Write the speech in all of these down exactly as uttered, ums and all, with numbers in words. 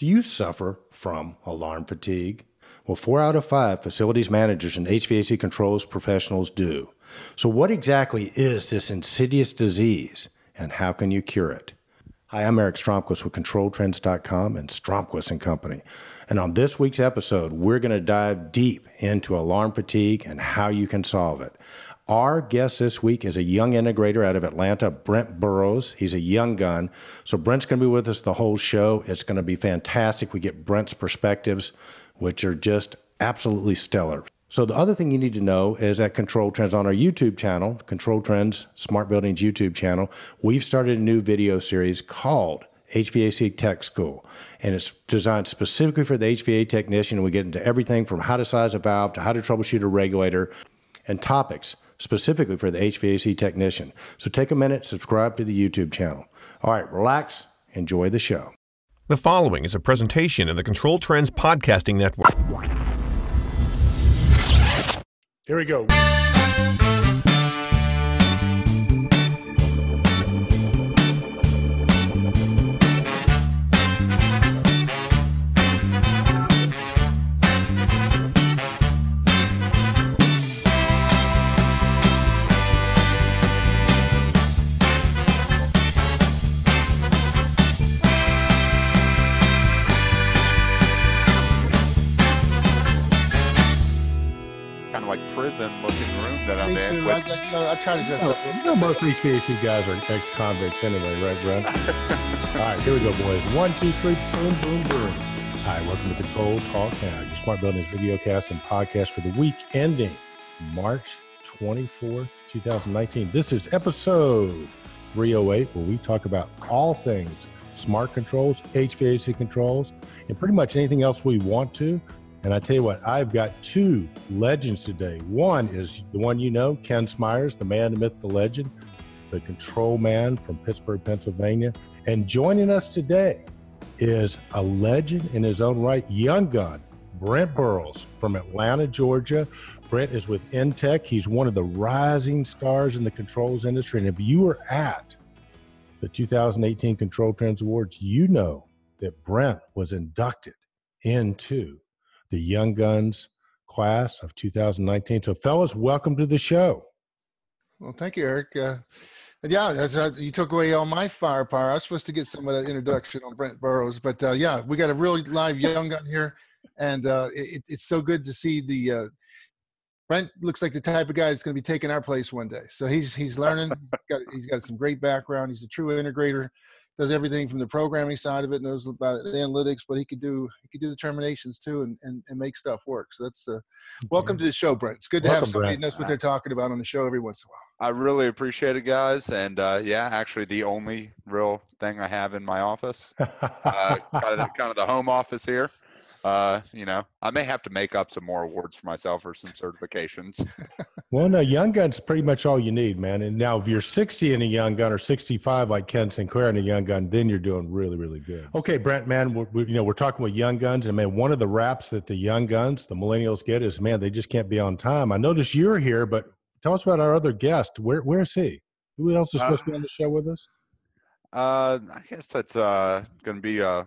Do you suffer from alarm fatigue? Well, four out of five facilities managers and H V A C controls professionals do. So what exactly is this insidious disease and how can you cure it? Hi, I'm Eric Stromquist with Control Trends dot com and Stromquist and Company. And on this week's episode, we're going to dive deep into alarm fatigue and how you can solve it. Our guest this week is a young integrator out of Atlanta, Brent Burrows. He's a young gun. So Brent's going to be with us the whole show. It's going to be fantastic. We get Brent's perspectives, which are just absolutely stellar. So the other thing you need to know is that Control Trends on our YouTube channel, Control Trends Smart Buildings YouTube channel, we've started a new video series called H V A C Tech School. And it's designed specifically for the H V A C technician. We get into everything from how to size a valve to how to troubleshoot a regulator and topics specifically for the H V A C technician. So take a minute, subscribe to the YouTube channel. All right, relax, enjoy the show. The following is a presentation of the Control Trends Podcasting Network. Here we go. I try to dress oh, up. You know, most H V A C guys are ex-convicts anyway, right, Brent? All right, here we go, boys. One, two, three, boom, boom, boom. Hi, welcome to Control Talk Now, your Smart Buildings video cast and podcast for the week ending March twenty-fourth, two thousand nineteen. This is episode three oh eight, where we talk about all things smart controls, H V A C controls, and pretty much anything else we want to. And I tell you what, I've got two legends today. One is the one you know, Ken Smyers, the man, the myth, the legend, the control man from Pittsburgh, Pennsylvania. And joining us today is a legend in his own right, young gun, Brent Burrows from Atlanta, Georgia. Brent is with InTech. He's one of the rising stars in the controls industry. And if you were at the two thousand eighteen Control Trends Awards, you know that Brent was inducted into the Young Guns class of two thousand nineteen. So fellas, welcome to the show. Well, thank you, Eric. Uh, yeah, that's, uh, you took away all my firepower. I was supposed to get some of that introduction on Brent Burrows, but uh, yeah, we got a really live young gun here, and uh, it, it's so good to see the, uh, Brent looks like the type of guy that's gonna be taking our place one day. So he's, he's learning, he's got, he's got some great background. He's a true integrator. Does everything from the programming side of it, knows about the analytics, but he could do he could do the terminations too, and and, and make stuff work. So that's uh, welcome to the show, Brent. It's good to welcome, have somebody Brent. Who knows what they're talking about on the show every once in a while. I really appreciate it, guys. And uh, yeah, actually, the only real thing I have in my office, uh, kind, of the, kind of the home office here. Uh, you know, I may have to make up some more awards for myself or some certifications. Well, no, young gun's pretty much all you need, man. And now if you're sixty in a young gun or sixty-five, like Ken Sinclair in a young gun, then you're doing really, really good. Okay, Brent, man, we're, we, you know, we're talking with young guns, and man, one of the raps that the young guns, the millennials get is, man, they just can't be on time. I notice you're here, but tell us about our other guest. Where, where is he? Who else is uh, supposed to be on the show with us? Uh, I guess that's, uh, going to be, uh,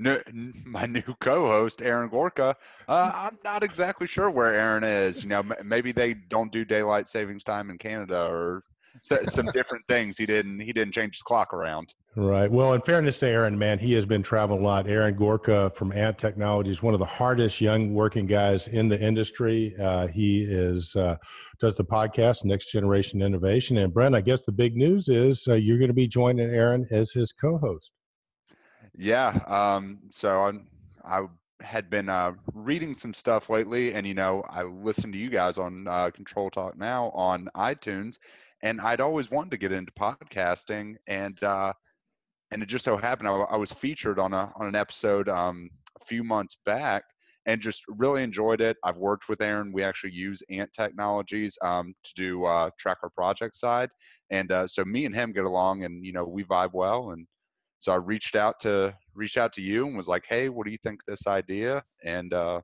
No, my new co-host, Aaron Gorka. Uh, I'm not exactly sure where Aaron is. You know, m maybe they don't do daylight savings time in Canada, or some different things. He didn't. He didn't change his clock around. Right. Well, in fairness to Aaron, man, he has been traveling a lot. Aaron Gorka from Ant Technologies, one of the hardest young working guys in the industry. Uh, he is uh, does the podcast Next Generation Innovation. And Brent, I guess the big news is uh, you're going to be joining Aaron as his co-host. Yeah. Um, so I'm, I had been uh, reading some stuff lately, and, you know, I listened to you guys on uh, Control Talk Now on iTunes, and I'd always wanted to get into podcasting. And uh, and it just so happened I, I was featured on, a, on an episode um, a few months back, and just really enjoyed it. I've worked with Aaron. We actually use Ant Technologies um, to do uh, track our project side. And uh, so me and him get along, and, you know, we vibe well. And so I reached out to reached out to you and was like, "Hey, what do you think of this idea?" And uh,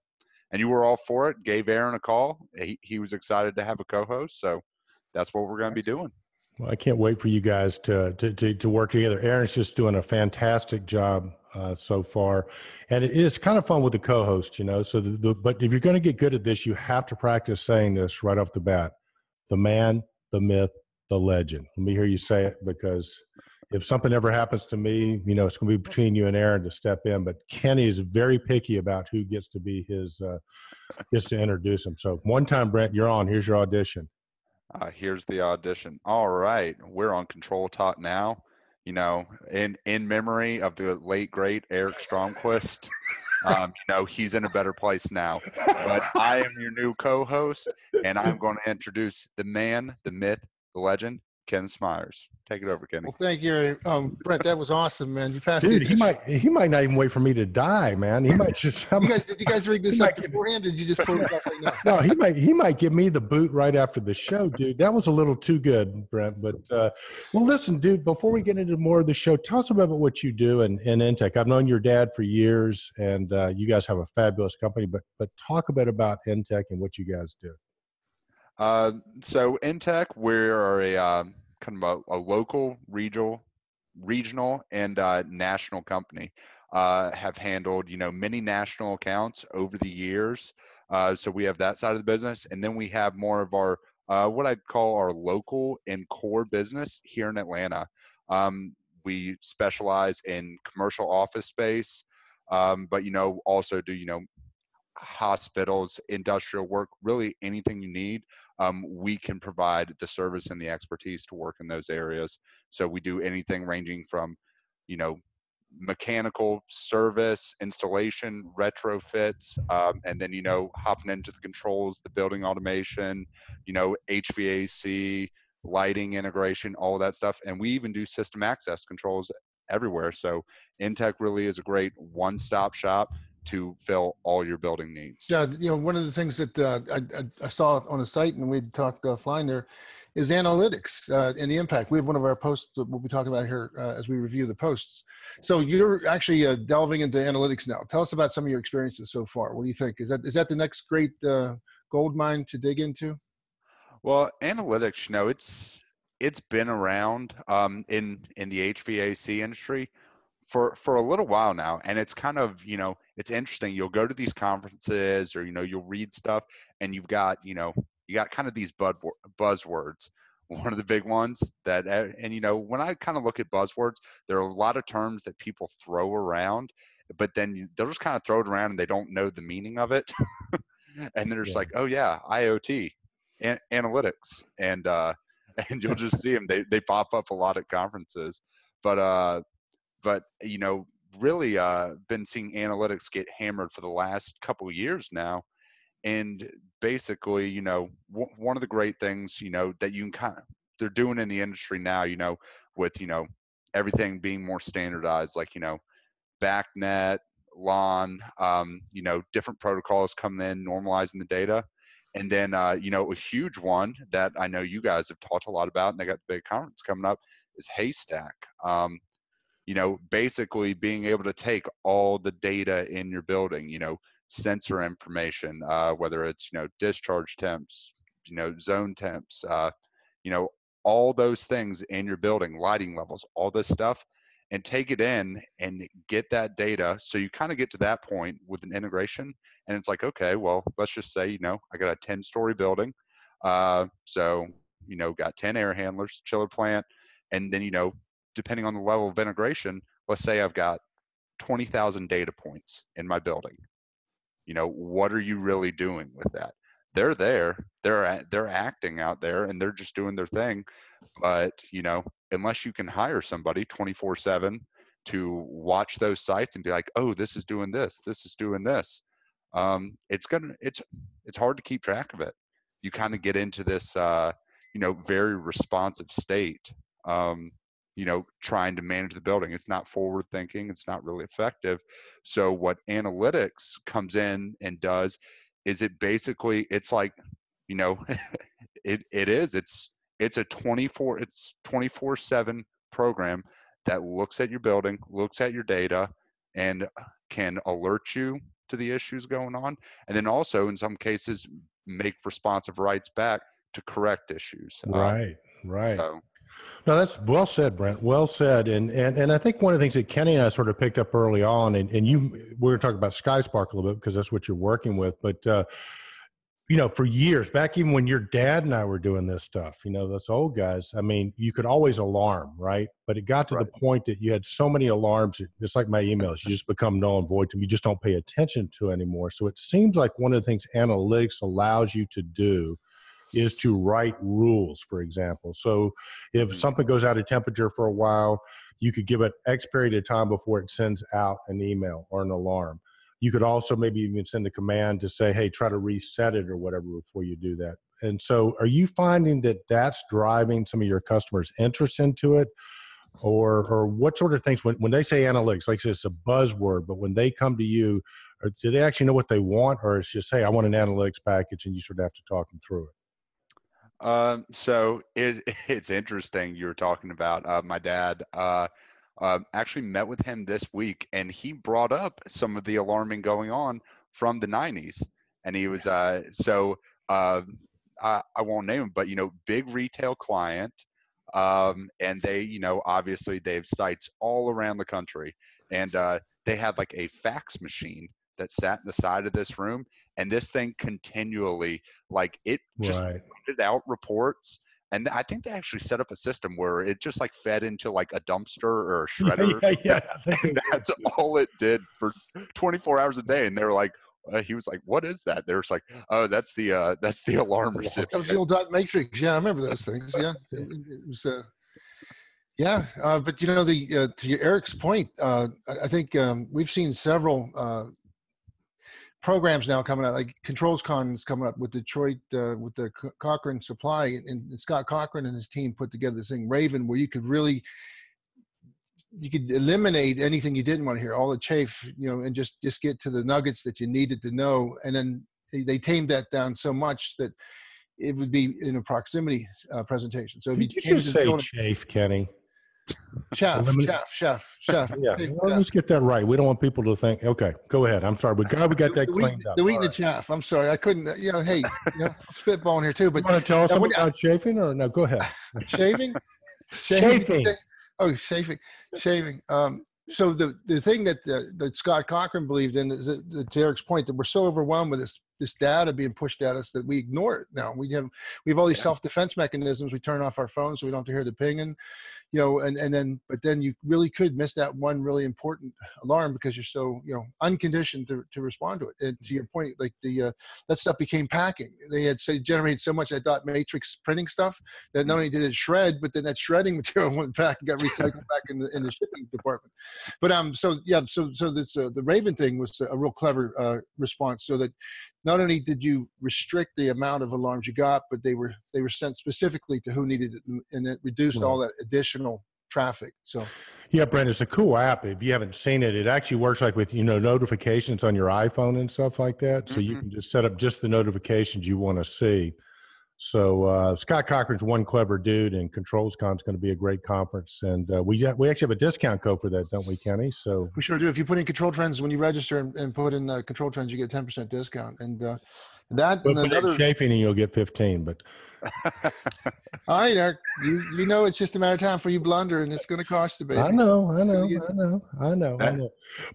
and you were all for it. Gave Aaron a call. He he was excited to have a co-host. So that's what we're going to be doing. Well, I can't wait for you guys to, to, to, to work together. Aaron's just doing a fantastic job uh, so far. And it, it's kind of fun with the co-host, you know, so the, the, but if you're going to get good at this, you have to practice saying this right off the bat. The man, the myth, the legend. Let me hear you say it, because if something ever happens to me, you know, it's going to be between you and Aaron to step in. But Kenny is very picky about who gets to be his, uh, gets to introduce him. So one time, Brent, you're on. Here's your audition. Uh, here's the audition. All right. We're on Control Talk Now. You know, in, in memory of the late, great Eric Stromquist. Um, you know, he's in a better place now. But I am your new co-host, and I'm going to introduce the man, the myth, the legend, Ken Smyers. Take it over, Kenny. Well, thank you, um, Brent. That was awesome, man. You passed. Dude, he might he might not even wait for me to die, man. He might just. I'm, you guys, did you guys rig this up beforehand, or did you just pull it off right now? No, he might he might give me the boot right after the show, dude. That was a little too good, Brent. But uh, well, listen, dude. Before we get into more of the show, tell us about what you do in in InTech. I've known your dad for years, and uh, you guys have a fabulous company. But but talk a bit about InTech and what you guys do. Uh, so InTech, we're a um, kind of a, a local, regional, regional, and uh, national company. Uh, have handled you know many national accounts over the years. Uh, so we have that side of the business, and then we have more of our uh, what I'd call our local and core business here in Atlanta. Um, we specialize in commercial office space, um, but you know also do you know. hospitals, industrial work, really anything you need, um, we can provide the service and the expertise to work in those areas. So we do anything ranging from, you know, mechanical service, installation, retrofits, um, and then, you know, hopping into the controls, the building automation, you know, H V A C, lighting integration, all of that stuff. And we even do system access controls everywhere. So InTech really is a great one-stop shop to fill all your building needs. Yeah, you know, one of the things that uh, I, I saw on the site, and we talked offline there, is analytics uh, and the impact. We have one of our posts that we'll be talking about here uh, as we review the posts. So you're actually uh, delving into analytics now. Tell us about some of your experiences so far. What do you think? Is that is that the next great uh, gold mine to dig into? Well, analytics, you know, it's it's been around um, in in the H V A C industry for for a little while now, and it's kind of you know. It's interesting. You'll go to these conferences, or you know, you'll read stuff, and you've got, you know, you got kind of these buzzwords. One of the big ones that, and you know, when I kind of look at buzzwords, there are a lot of terms that people throw around, but then they'll just kind of throw it around, and they don't know the meaning of it, and they're just yeah. like, oh yeah, I O T, an- analytics, and uh, and you'll just see them. They they pop up a lot at conferences, but uh, but you know. really uh, been seeing analytics get hammered for the last couple of years now. And basically, you know, w- one of the great things, you know, that you can kind of, they're doing in the industry now, you know, with, you know, everything being more standardized, like, you know, BACnet, LAN, um, you know, different protocols coming in, normalizing the data. And then, uh, you know, a huge one that I know you guys have talked a lot about, and they got the big conference coming up, is Haystack. Um, You know, basically being able to take all the data in your building, you know, sensor information, uh, whether it's, you know, discharge temps, you know, zone temps, uh, you know, all those things in your building, lighting levels, all this stuff, and take it in and get that data. So you kind of get to that point with an integration, and it's like, okay, well, let's just say, you know, I got a ten-story building. Uh, so, you know, got ten air handlers, chiller plant, and then, you know, depending on the level of integration, let's say I've got twenty thousand data points in my building. You know, what are you really doing with that? They're there, they're they're acting out there, and they're just doing their thing. But, you know, unless you can hire somebody twenty-four seven to watch those sites and be like, oh, this is doing this, this is doing this. Um, it's gonna, it's, it's hard to keep track of it. You kind of get into this, uh, you know, very responsive state. Um, you know, trying to manage the building. It's not forward thinking. It's not really effective. So what analytics comes in and does is it basically, it's like, you know, it, it is, it's, it's a twenty-four, it's twenty-four seven program that looks at your building, looks at your data, and can alert you to the issues going on. And then also in some cases, make responsive rights back to correct issues. Right. Um, right. So, No, that's well said, Brent. Well said. And, and, and I think one of the things that Kenny and I sort of picked up early on, and, and you, we were talking about SkySpark a little bit because that's what you're working with. But, uh, you know, for years back, even when your dad and I were doing this stuff, you know, those old guys, I mean, you could always alarm, right? But it got to right. the point that you had so many alarms, it's like my emails, you just become null and void to them. You just don't pay attention to anymore. So it seems like one of the things analytics allows you to do is to write rules, for example. So if something goes out of temperature for a while, you could give it X period of time before it sends out an email or an alarm. You could also maybe even send a command to say, hey, try to reset it or whatever before you do that. And so are you finding that that's driving some of your customers' interest into it? Or or what sort of things, when, when they say analytics, like it's a buzzword, but when they come to you, or do they actually know what they want? Or it's just, hey, I want an analytics package, and you sort of have to talk them through it? Um, so it, it's interesting. You were talking about, uh, my dad, uh, uh, actually met with him this week, and he brought up some of the alarming going on from the nineties. And he was, uh, so, uh, I, I won't name him, but, you know, big retail client. Um, and they, you know, obviously they have sites all around the country, and, uh, they had like a fax machine that sat in the side of this room, and this thing continually, like it just right. printed out reports. And I think they actually set up a system where it just like fed into like a dumpster or a shredder. yeah, yeah, yeah. And that's all it did for twenty-four hours a day. And they were like, uh, he was like, what is that? They're just like, oh, that's the, uh, that's the alarm recipient. That was the old dot matrix. Yeah. I remember those things. Yeah. It, it was, uh, yeah. Uh, but you know, the, uh, to Eric's point, uh, I think, um, we've seen several, uh, programs now coming out, like ControlsCon is coming up with Detroit, uh, with the C Cochrane Supply, and, and Scott Cochrane and his team put together this thing, Raven, where you could really, you could eliminate anything you didn't want to hear, all the chaff, you know, and just, just get to the nuggets that you needed to know. And then they, they tamed that down so much that it would be in a proximity uh, presentation. So if Did you, you just say to chaff, Kenny? Chef, chef, chef, chef. Yeah, hey, well, let's get that right. We don't want people to think. Okay, go ahead. I'm sorry, we got we got that the, cleaned the, up. The wheat and right. the chaff. I'm sorry, I couldn't. You know, hey, you know, spitballing here too. But you want to tell us something about chafing or no? Go ahead. Shaving, shaving. Oh, shaving, shaving. Um, so the the thing that the, that Scott Cochrane believed in is that, to Eric's point, that we're so overwhelmed with this this data being pushed at us that we ignore it now. We have we have all these yeah. self defense mechanisms. We turn off our phones so we don't have to hear the pinging. You know, and, and then, but then you really could miss that one really important alarm because you're so, you know, unconditioned to, to respond to it. And to your point, like the, uh, that stuff became packing. They had so, generated so much, I thought, matrix printing stuff that not only did it shred, but then that shredding material went back and got recycled back in the, in the shipping department. But, um, so yeah, so, so this, uh, the Raven thing was a real clever, uh, response, so that not only did you restrict the amount of alarms you got, but they were, they were sent specifically to who needed it, and it reduced all that additional traffic. So yeah, Brent, it's a cool app. If you haven't seen it, it actually works like with, you know, notifications on your iPhone and stuff like that. So mm-hmm. you can just set up just the notifications you want to see. So uh, Scott Cochrane's one clever dude, and ControlsCon is going to be a great conference. And uh, we we actually have a discount code for that, don't we, Kenny? So we sure do. If you put in Control Trends when you register and, and put in uh, Control Trends, you get a ten percent discount. And uh, that but, and but another chafing, and you'll get fifteen. But all right, Eric, you you know it's just a matter of time for you blunder, and it's going to cost a bit. I know, I know, get... I know, I know, that, I know.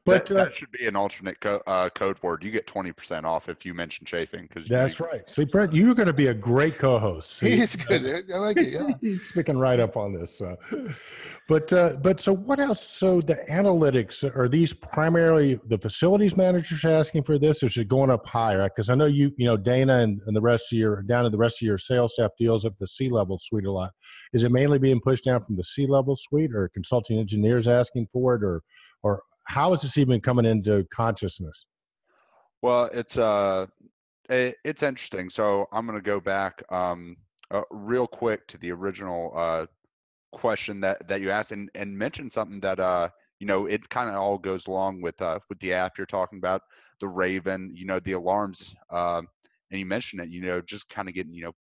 But that, that uh, should be an alternate co uh, code word. You get twenty percent off if you mention chafing. Because that's you, right. See, Brent, you're going to be a great co-host. He's good. I like it. Yeah. He's picking right up on this. Uh, but uh, but so what else? So the analytics, are these primarily the facilities managers asking for this, or is it going up higher? Because I know you you know Dana and, and the rest of your down to the rest of your sales staff deals up the C-level suite a lot. Is it mainly being pushed down from the C-level suite, or consulting engineers asking for it, or or how is this even coming into consciousness? Well, it's uh. It's interesting. So I'm going to go back um, uh, real quick to the original uh, question that, that you asked, and, and mention something that, uh, you know, it kind of all goes along with uh, with the app you're talking about, the Raven, you know, the alarms. Uh, and you mentioned it, you know, just kind of getting, you know,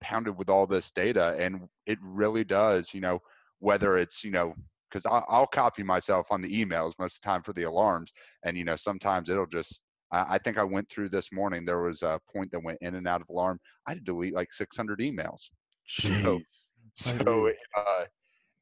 pounded with all this data. And it really does, you know, whether it's, you know, because I'll copy myself on the emails most of the time for the alarms. And, you know, sometimes it'll just, I think I went through this morning, there was a point that went in and out of alarm. I had to delete like six hundred emails. So, So uh,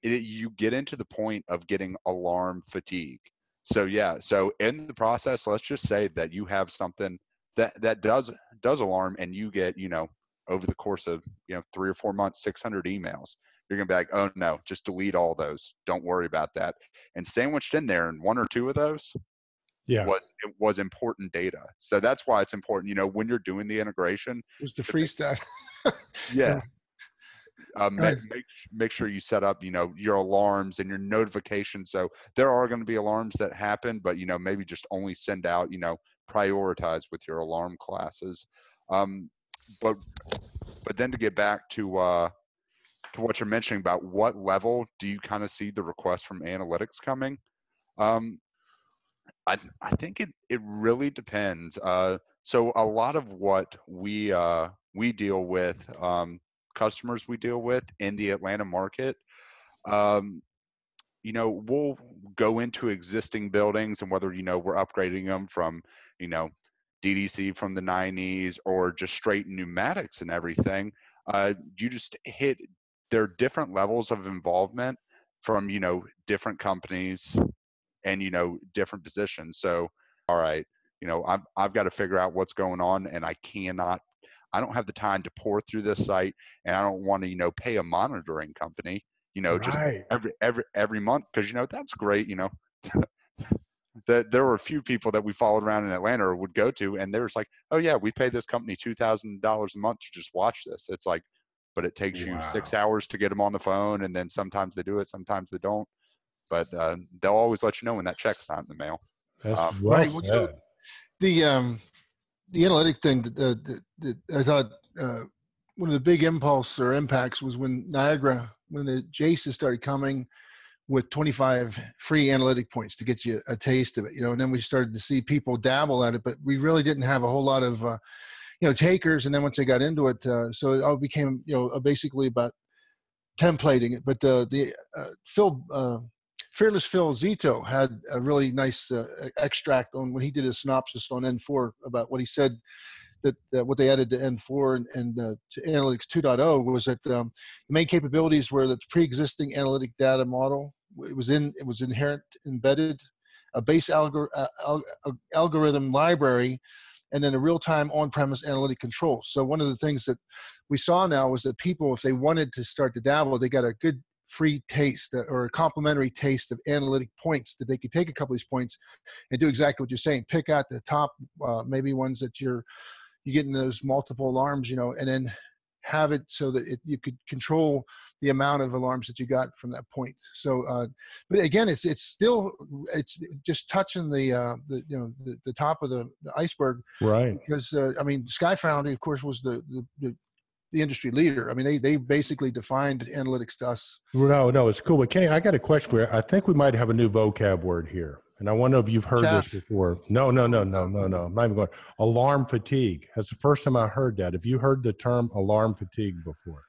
it, you get into the point of getting alarm fatigue. So yeah, so in the process, let's just say that you have something that, that does, does alarm, and you get, you know, over the course of, you know, three or four months, six hundred emails, you're going to be like, oh no, just delete all those. Don't worry about that. And sandwiched in there in one or two of those yeah. was, it was important data. So that's why it's important, you know, when you're doing the integration. It was the free stuff. Yeah. Um, make, make, make sure you set up, you know, your alarms and your notifications. So there are going to be alarms that happen, but, you know, maybe just only send out, you know, prioritize with your alarm classes. Um, but, but then to get back to, uh, to what you're mentioning about what level do you kind of see the request from analytics coming? Um, I, I think it, it really depends. Uh, so a lot of what we, uh, we deal with, um, customers we deal with in the Atlanta market, um, you know, we'll go into existing buildings and whether, you know, we're upgrading them from, you know, D D C from the nineties or just straight pneumatics and everything, uh, you just hit, there are different levels of involvement from, you know, different companies and, you know, different positions. So, all right, you know, I've, I've got to figure out what's going on, and I cannot I don't have the time to pour through this site, and I don't want to, you know, pay a monitoring company, you know, right. just every, every, every month. Cause you know, that's great. You know, that there were a few people that we followed around in Atlanta or would go to, and they were like, oh yeah, we pay this company two thousand dollars a month to just watch this. It's like, but it takes wow. you six hours to get them on the phone. And then sometimes they do it, sometimes they don't, but uh, they'll always let you know when that check's not in the mail. That's um, well right, well, the, um, The analytic thing that, uh, that, that I thought uh, one of the big impulse or impacts was when Niagara, when the Jaces started coming with twenty-five free analytic points to get you a taste of it, you know, and then we started to see people dabble at it, but we really didn't have a whole lot of, uh, you know, takers. And then once they got into it, uh, so it all became, you know, basically about templating it. But the, the uh, Phil, uh, Fearless Phil Zito had a really nice uh, extract on when he did a synopsis on N four about what he said that uh, what they added to N four and, and uh, to Analytics two point oh was that um, the main capabilities were that the pre-existing analytic data model, it was in it was inherent embedded, a base algor uh, al algorithm library, and then a real-time on-premise analytic control. So one of the things that we saw now was that people, if they wanted to start to dabble, they got a good free taste or a complimentary taste of analytic points that they could take a couple of these points and do exactly what you're saying. Pick out the top, uh, maybe ones that you're, you're getting those multiple alarms, you know, and then have it so that it, you could control the amount of alarms that you got from that point. So, uh, but again, it's, it's still, it's just touching the, uh, the you know, the, the top of the, the iceberg. Right. Because, uh, I mean, SkyFoundry, of course, was the, the, the the industry leader. I mean, they, they basically defined analytics to us. No, no, it's cool. But Kenny, I got a question for you. I think we might have a new vocab word here. And I want to know if you've heard Chaff. this before. No, no, no, no, no, no. I'm not even going. Alarm fatigue. That's the first time I heard that. Have you heard the term alarm fatigue before?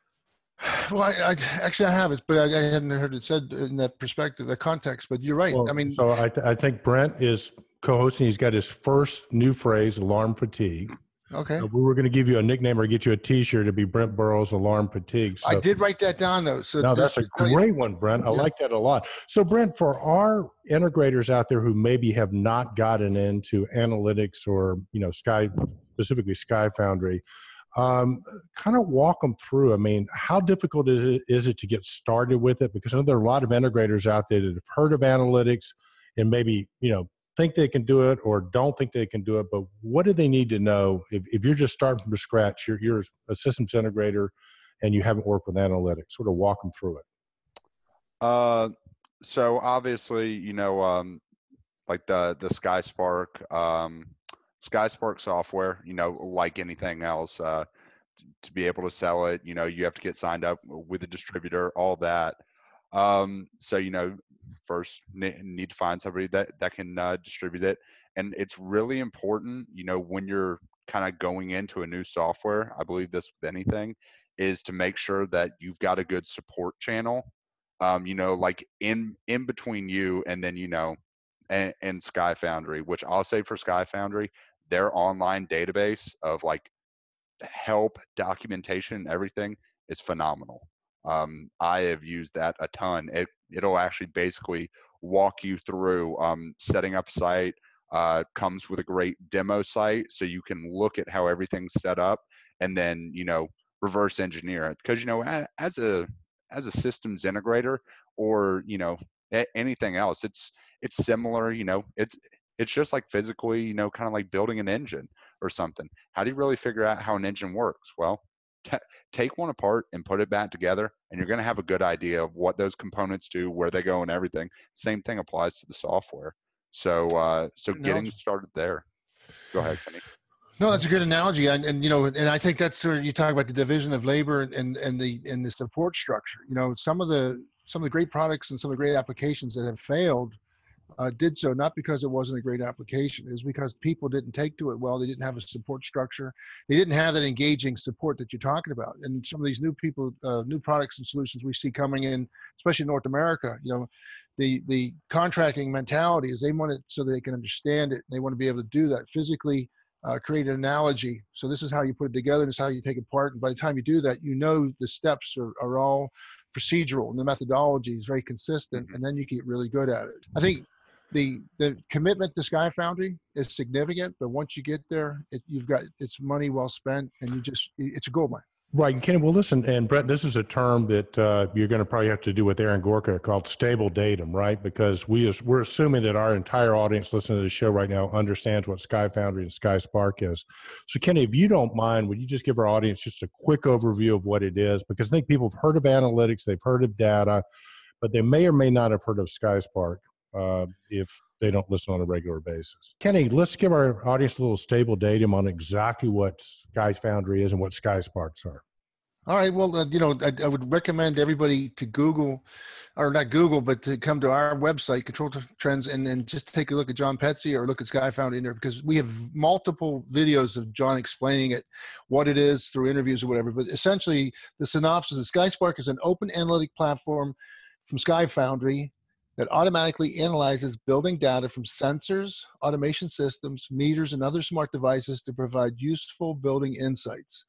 Well, I, I actually I haven't, but I, I hadn't heard it said in that perspective, the context, but you're right. Well, I mean, so I, th I think Brent is co-hosting. He's got his first new phrase, alarm fatigue. Okay. So we were going to give you a nickname or get you a T-shirt to be Brent Burrows Alarm Fatigue. So I did write that down though. So no, that's a great one, Brent. I yeah. like that a lot. So Brent, for our integrators out there who maybe have not gotten into analytics or you know Sky specifically SkyFoundry, um, kind of walk them through. I mean, how difficult is it is it to get started with it? Because I know there are a lot of integrators out there that have heard of analytics and maybe you know. think they can do it or don't think they can do it, but what do they need to know if, if you're just starting from scratch, you're, you're a systems integrator and you haven't worked with analytics, sort of walk them through it. Uh, so obviously, you know, um, like the, the SkySpark, um, SkySpark software, you know, like anything else, uh, to be able to sell it, you know, you have to get signed up with a distributor, all that. Um, so, you know, first need to find somebody that, that can uh, distribute it. And it's really important, you know, when you're kind of going into a new software, I believe this with anything, is to make sure that you've got a good support channel, um, you know, like in, in between you and then, you know, and, and SkyFoundry, which I'll say for SkyFoundry, their online database of like help, documentation, everything is phenomenal. Um, I have used that a ton. It, it'll actually basically walk you through um, setting up site. Uh, comes with a great demo site, so you can look at how everything's set up and then, you know, reverse engineer it. Because, you know, as a as a systems integrator or, you know, anything else, it's it's similar. You know, it's it's just like physically, you know, kind of like building an engine or something. How do you really figure out how an engine works? Well, t- take one apart and put it back together, and you're going to have a good idea of what those components do, where they go, and everything. Same thing applies to the software. So, uh, so getting started there. Go ahead, Kenny. No, that's a good analogy, and, and you know, and I think that's where you talk about the division of labor and and the and the support structure. You know, some of the some of the great products and some of the great applications that have failed uh, did so not because it wasn't a great application, is because people didn't take to it well. They didn't have a support structure. They didn't have that engaging support that you're talking about. And some of these new people, uh, new products and solutions we see coming in, especially in North America, you know. The the contracting mentality is they want it so that they can understand it. They want to be able to do that physically, uh, create an analogy. So this is how you put it together. This is how you take it apart. And by the time you do that, you know the steps are, are all procedural and the methodology is very consistent. Mm-hmm. And then you get really good at it. I think the the commitment to SkyFoundry is significant, but once you get there, it, you've got it's money well spent, and you just it's a goldmine. Right, and Ken, well, listen, and Brent, this is a term that uh, you're going to probably have to do with Aaron Gorka called stable datum, right? Because we is, we're assuming that our entire audience listening to the show right now understands what SkyFoundry and SkySpark is. So, Kenny, if you don't mind, would you just give our audience just a quick overview of what it is? Because I think people have heard of analytics, they've heard of data, but they may or may not have heard of SkySpark uh, if they don't listen on a regular basis. Kenny, let's give our audience a little stable datum on exactly what SkyFoundry is and what SkySparks are. All right. Well, uh, you know, I, I would recommend everybody to Google, or not Google, but to come to our website, Control Trends, and then just take a look at John Petze or look at SkyFoundry in there, because we have multiple videos of John explaining it, what it is through interviews or whatever. But essentially, the synopsis is SkySpark is an open analytic platform from SkyFoundry that automatically analyzes building data from sensors, automation systems, meters, and other smart devices to provide useful building insights.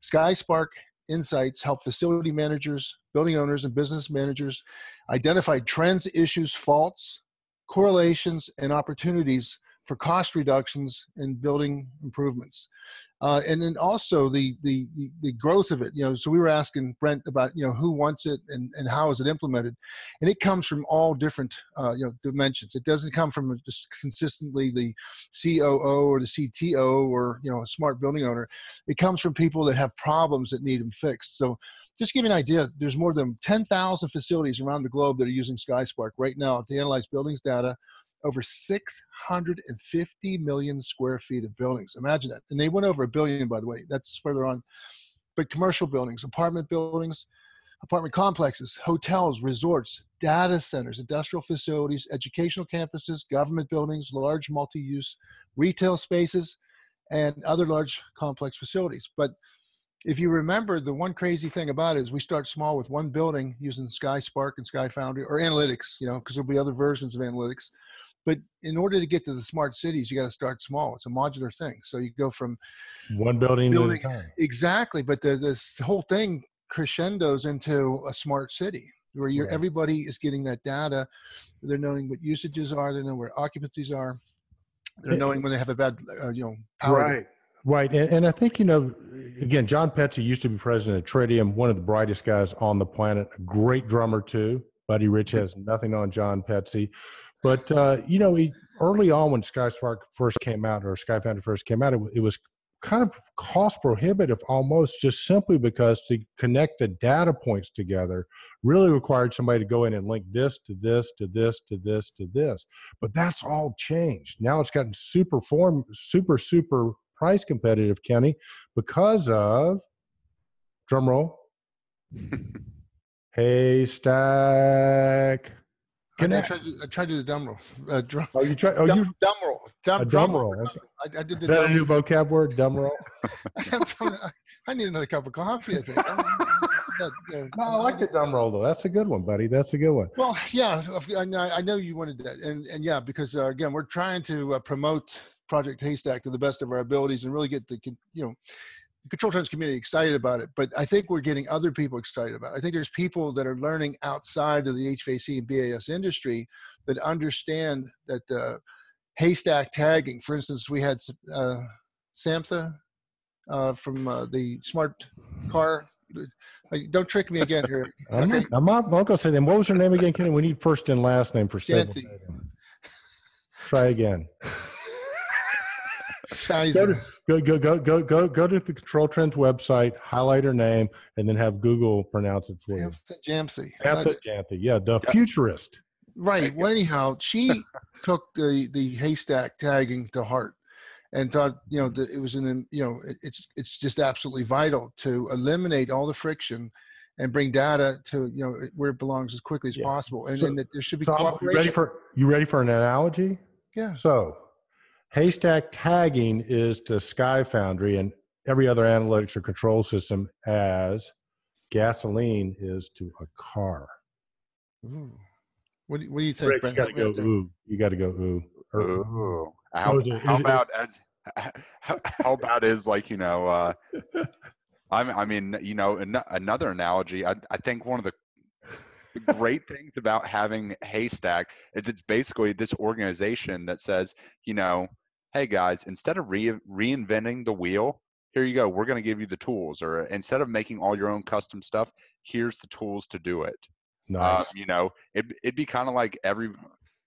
SkySpark Insights help facility managers, building owners, and business managers identify trends, issues, faults, correlations, and opportunities for cost reductions and building improvements. Uh, and then also the, the the growth of it, you know, so we were asking Brent about, you know, who wants it and, and how is it implemented? And it comes from all different, uh, you know, dimensions. It doesn't come from just consistently the C O O or the C T O or, you know, a smart building owner. It comes from people that have problems that need them fixed. So just to give you an idea, there's more than ten thousand facilities around the globe that are using SkySpark right now to analyze buildings data, over six hundred fifty million square feet of buildings. Imagine that. And they went over a billion, by the way. That's further on. But commercial buildings, apartment buildings, apartment complexes, hotels, resorts, data centers, industrial facilities, educational campuses, government buildings, large multi-use retail spaces, and other large complex facilities. But if you remember, the one crazy thing about it is we start small with one building using SkySpark and SkyFoundry, or analytics, you know, because there'll be other versions of analytics. But in order to get to the smart cities, you got to start small. It's a modular thing. So you go from one building, building to another. Exactly. But the, this whole thing crescendos into a smart city where you're, right. Everybody is getting that data. They're knowing what usages are. They know where occupancies are. They're knowing when they have a bad, uh, you know, power. Right. Right. And, and I think, you know, again, John Petze used to be president of Tridium, one of the brightest guys on the planet, a great drummer too. Buddy Rich has nothing on John Petze. But, uh, you know, he, early on when SkySpark first came out, or SkyFoundry first came out, it, it was kind of cost prohibitive almost, just simply because to connect the data points together really required somebody to go in and link this to this to this to this to this. But that's all changed. Now it's gotten super form, super, super price competitive, Kenny, because of, drum roll, Haystack. I, I, tried to, I tried to do the drum roll. Uh, drum, oh, you tried? Oh, dum, you drum roll. Dum, a drum, drum roll. roll. I, I did the Is that drum. A new vocab word? Drum roll. I need another cup of coffee, I think. That, uh, no, I like the drum roll though. That's a good one, buddy. That's a good one. Well, yeah, I know you wanted that, and and yeah, because uh, again, we're trying to uh, promote Project Haystack to the best of our abilities and really get the, you know, the Control Trends community excited about it, but I think we're getting other people excited about it. I think there's people that are learning outside of the H V A C and B A S industry that understand that the haystack tagging, for instance, we had uh, Samtha uh, from uh, the smart car. Don't trick me again here. I'm, okay. I'm not, I'll go say them. What was her name again, Kenny? We need first and last name for stable. Try again. Go, go, go, go, go, go, go to the Control Trends website, highlight her name, and then have Google pronounce it for you. Jamthe. Ant Jamthe. Yeah, the yeah. futurist. Right. Well, anyhow, she took the, the haystack tagging to heart and thought, you know, it was an, you know, it, it's, it's just absolutely vital to eliminate all the friction and bring data to, you know, where it belongs as quickly as yeah. possible. And so, then there should be so cooperation. You ready for, you ready for an analogy? Yeah. So haystack tagging is to SkyFoundry and every other analytics or control system as gasoline is to a car. Ooh. What do, what do you think, Rick, Brent? You got to go, ooh. You got to go, ooh. Or, ooh. How, it, how about, as, how, how about is like, you know, uh, I'm, I mean, you know, an, another analogy, I, I think one of the great things about having Haystack is it's basically this organization that says, you know, hey guys, instead of re reinventing the wheel, here you go, we're going to give you the tools. Or instead of making all your own custom stuff, here's the tools to do it. Nice. Um, you know, it, it'd be kind of like every,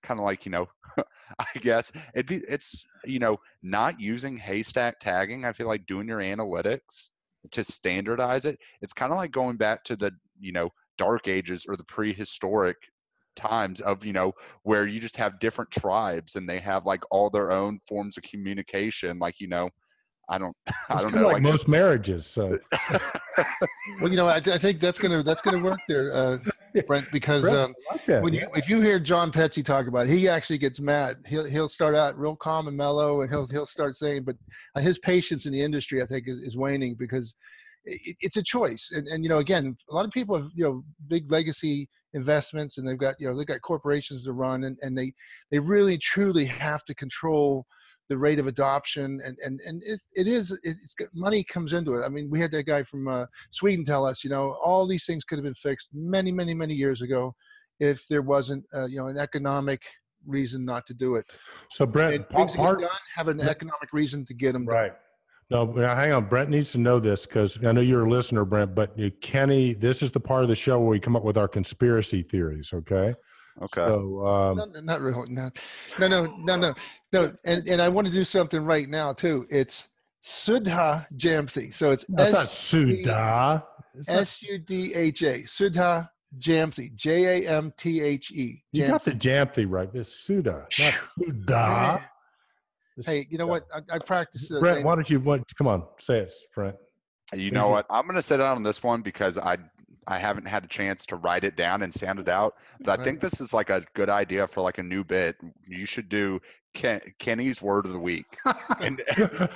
kind of like, you know, I guess it'd be, it's, you know, not using haystack tagging. I feel like doing your analytics to standardize it. It's kind of like going back to the, you know, dark ages or the prehistoric times of, you know, where you just have different tribes and they have like all their own forms of communication. Like, you know, I don't, it's I don't know. Like, like most marriages. So, well, you know, I, I think that's going to, that's going to work there, uh, Brent, because Brent, um, like that, when yeah. you, if you hear John Petze talk about it, he actually gets mad. He'll, he'll start out real calm and mellow and he'll, he'll start saying, but his patience in the industry, I think, is, is waning because it, it's a choice. And, and, you know, again, a lot of people have, you know, big legacy investments and they've got, you know, they've got corporations to run and, and they, they really truly have to control the rate of adoption, and and and it it is it's money comes into it. I mean, we had that guy from uh, Sweden tell us, you know, all these things could have been fixed many, many, many years ago, if there wasn't, uh, you know, an economic reason not to do it. So Brent, and things part, get done have an economic reason to get them done. Right. No, hang on. Brent needs to know this because I know you're a listener, Brent. But you, Kenny, this is the part of the show where we come up with our conspiracy theories. Okay. Okay. So, um, no, no, not really. No, no, no, no, no. no. And, and I want to do something right now too. It's Sudha Jamthe. So it's that's not Sudha. S U D H A. Sudha Jamthe. J A M T H E. Jamthe. You got the Jamthe right. It's Sudha, not Sudha. Hey, you know what? I, I practiced. Uh, Brent, why don't you? What, come on, say it, Brent. You know what? I'm going to sit down on this one because I. I haven't had a chance to write it down and sound it out, but I right. think this is like a good idea for like a new bit. You should do Ken, Kenny's word of the week and, and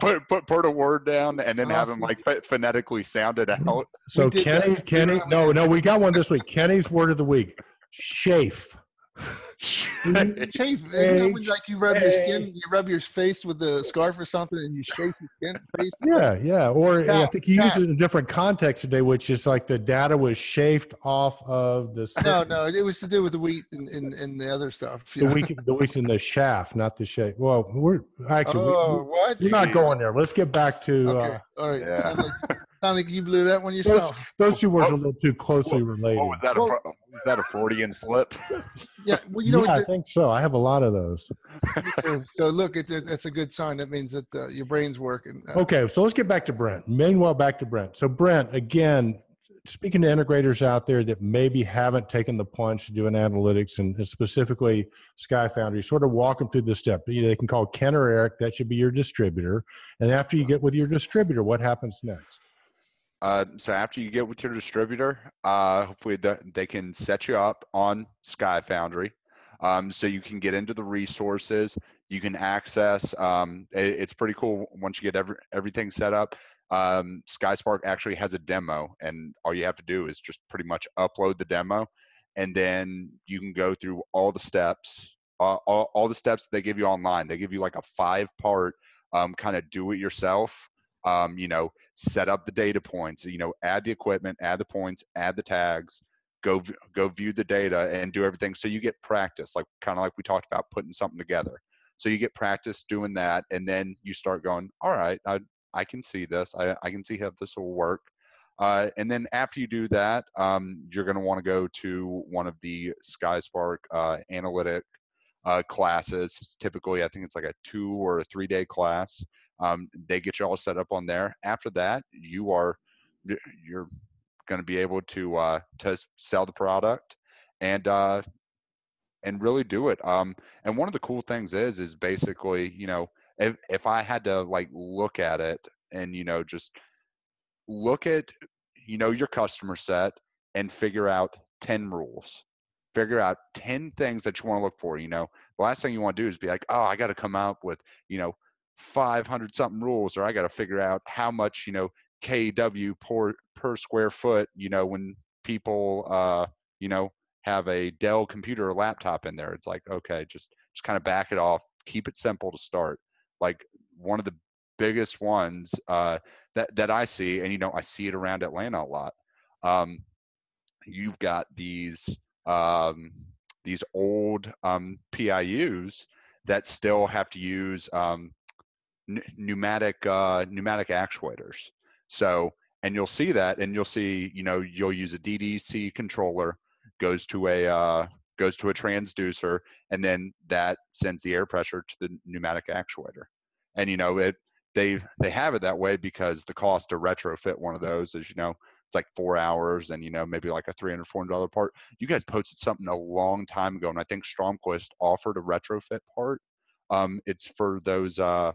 put, put, put a word down and then have him like phonetically sound it out. So Kenny, that. Kenny, no, no, we got one this week. Kenny's word of the week, chafe. Chafe. It's like you rub your skin, you rub your face with a scarf or something, and you chafe your skin. Face. Yeah, yeah. Or yeah, I think you used it in a different context today, which is like the data was chafed off of the. City. No, no, it was to do with the wheat and and, and the other stuff. The wheat, the wheat's in the shaft, not the shape. Well, we're actually. Oh, we, what? You're not going there. Let's get back to. Okay. Uh, All right. Yeah. Sound like, sound like you blew that one yourself. Those, those two words oh, are a little too closely well, related. Oh, was that, well, a, was that a Freudian slip? Yeah, well, you know, yeah, the, I think so. I have a lot of those. So look, it's a, it's a good sign. That means that uh, your brain's working. Uh, okay, so let's get back to Brent. Meanwhile, back to Brent. So Brent, again, speaking to integrators out there that maybe haven't taken the plunge to do an analytics and specifically SkyFoundry, sort of walk them through this step. You know, they can call Ken or Eric. That should be your distributor. And after you get with your distributor, what happens next? Uh, so after you get with your distributor, uh, hopefully the, they can set you up on SkyFoundry, um, so you can get into the resources, you can access. Um, it, it's pretty cool once you get every, everything set up. Um, SkySpark actually has a demo, and all you have to do is just pretty much upload the demo, and then you can go through all the steps, uh, all, all the steps they give you online. They give you like a five-part um, kind of do-it-yourself um, you know, set up the data points, you know, add the equipment, add the points, add the tags, go go view the data and do everything. So you get practice, like kind of like we talked about putting something together. So you get practice doing that, and then you start going, all right, I, I can see this. I, I can see how this will work. Uh, and then after you do that, um, you're going to want to go to one of the SkySpark uh, analytic uh, classes. It's typically, I think it's like a two or a three day class. Um, they get you all set up on there. After that, you are you're going to be able to uh, to sell the product and uh, and really do it. Um, and one of the cool things is, is basically, you know, if, if I had to like look at it and, you know, just look at, you know, your customer set and figure out ten rules, figure out ten things that you want to look for. You know, the last thing you want to do is be like, oh, I got to come up with, you know, five hundred something rules, or I got to figure out how much, you know, K W per, per square foot, you know, when people, uh, you know, have a Dell computer or laptop in there. It's like, okay, just just kind of back it off, keep it simple to start. Like one of the biggest ones uh, that that I see, and you know, I see it around Atlanta a lot. Um, you've got these um, these old um, P I Us that still have to use um, n- pneumatic uh, pneumatic actuators. So, and you'll see that, and you'll see, you know, you'll use a D D C controller, goes to a uh, goes to a transducer, and then that sends the air pressure to the pneumatic actuator. And you know, it they they have it that way because the cost to retrofit one of those is, you know, it's like four hours, and you know, maybe like a three hundred, four hundred dollar part. You guys posted something a long time ago, and I think Stromquist offered a retrofit part. Um, it's for those uh,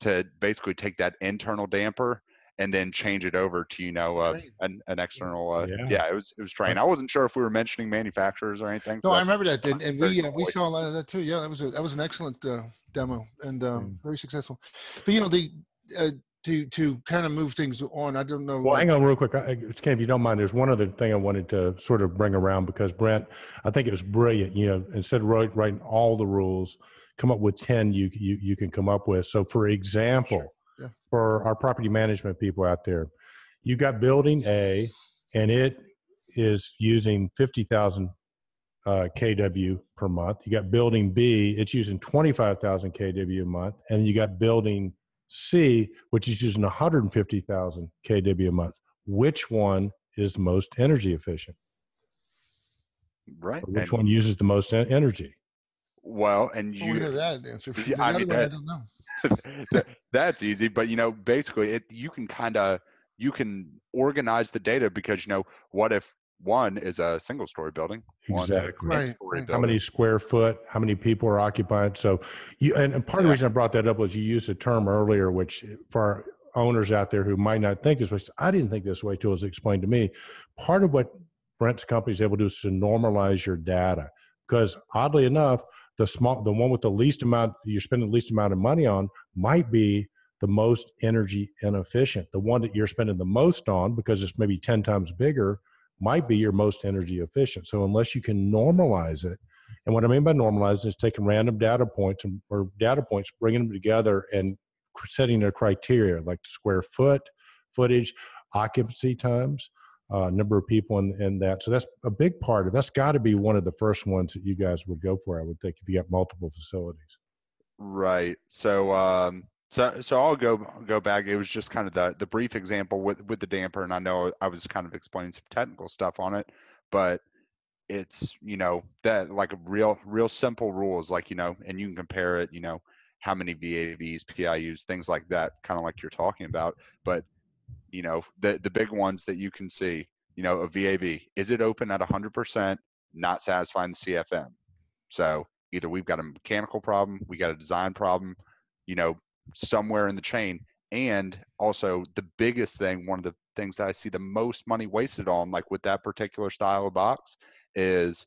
to basically take that internal damper and then change it over to, you know, uh, an, an external, uh, yeah. yeah, it was it was Train. I wasn't sure if we were mentioning manufacturers or anything. So no, I remember that, and, and we uh, we saw a lot of that too. Yeah, that was a, that was an excellent uh, demo and um, mm. very successful. But you know, the uh, to to kind of move things on, I don't know. Well, hang on real quick, I, Ken, if you don't mind. There's one other thing I wanted to sort of bring around because Brent, I think it was brilliant. You know, instead of writing all the rules, come up with ten you you you can come up with. So, for example. Sure. Yeah. For our property management people out there, you got building A, and it is using fifty thousand uh, K W per month. You got building B, it's using twenty-five thousand K W a month, and you got building C, which is using one hundred fifty thousand K W a month. Which one is most energy efficient? Right. Or which and one uses the most en- energy? Well, and you. Well, that answer. Yeah, I, mean, that, I don't know. That's easy, but you know, basically it you can kind of you can organize the data because, you know, what if one is a single story building, exactly right. story building. How many square foot, how many people are occupied. So you and, and part yeah. of the reason I brought that up was you used a term earlier, which for our owners out there who might not think this way, I didn't think this way till it was explained to me. Part of what Brent's company is able to do is to normalize your data, because oddly enough, the small, the one with the least amount, you're spending the least amount of money on might be the most energy inefficient. The one that you're spending the most on, because it's maybe ten times bigger, might be your most energy efficient. So unless you can normalize it, and what I mean by normalizing is taking random data points or data points, bringing them together and setting their criteria, like square foot, footage, occupancy times, Uh, number of people in, in that. So that's a big part of that's got to be one of the first ones that you guys would go for, I would think, if you got multiple facilities. Right. So um, so so I'll go go back. It was just kind of the the brief example with with the damper, and I know I was kind of explaining some technical stuff on it, but it's, you know, that like a real real simple rules, like, you know, and you can compare it, you know, how many V A Vs, P I Us, things like that, kind of like you're talking about, but you know, the the big ones that you can see, you know, a V A V, is it open at one hundred percent, not satisfying the C F M? So either we've got a mechanical problem, we got a design problem, you know, somewhere in the chain. And also the biggest thing, one of the things that I see the most money wasted on, like with that particular style of box, is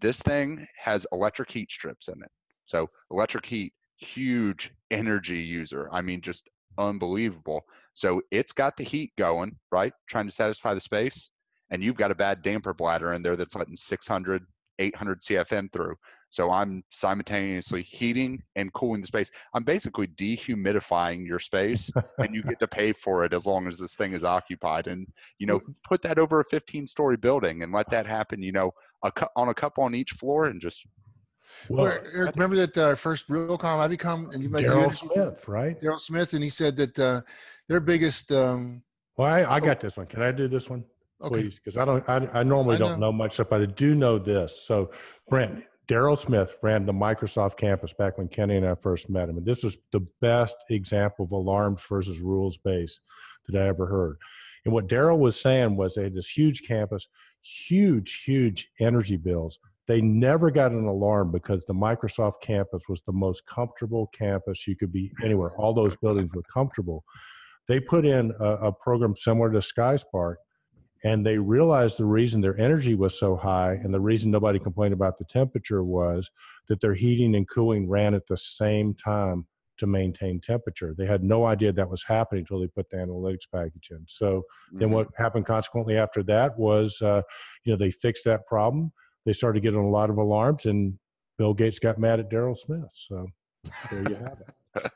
this thing has electric heat strips in it. So electric heat, huge energy user. I mean, just unbelievable. So it's got the heat going, right? Trying to satisfy the space, and you've got a bad damper bladder in there that's letting six hundred eight hundred C F N through. So I'm simultaneously heating and cooling the space. I'm basically dehumidifying your space, and you get to pay for it as long as this thing is occupied. And, you know, put that over a fifteen story building and let that happen, you know, a cu on a couple on each floor and just. Well, well, Eric, remember that uh, first Realcomm IBcon, and you made Daryl Smith, right? Daryl Smith, and he said that uh, their biggest. Um, well, I, I got this one. Can I do this one? Okay. Please, because I don't. I, I normally I don't know. know much stuff, but I do know this. So, Brent, Daryl Smith ran the Microsoft campus back when Kenny and I first met him, and this was the best example of alarms versus rules-based that I ever heard. And what Daryl was saying was they had this huge campus, huge, huge energy bills. They never got an alarm because the Microsoft campus was the most comfortable campus you could be anywhere. All those buildings were comfortable. They put in a, a program similar to SkySpark, and they realized the reason their energy was so high and the reason nobody complained about the temperature was that their heating and cooling ran at the same time to maintain temperature. They had no idea that was happening until they put the analytics package in. So mm-hmm. then what happened consequently after that was, uh, you know, they fixed that problem. They started getting a lot of alarms, and Bill Gates got mad at Daryl Smith. So there you have it.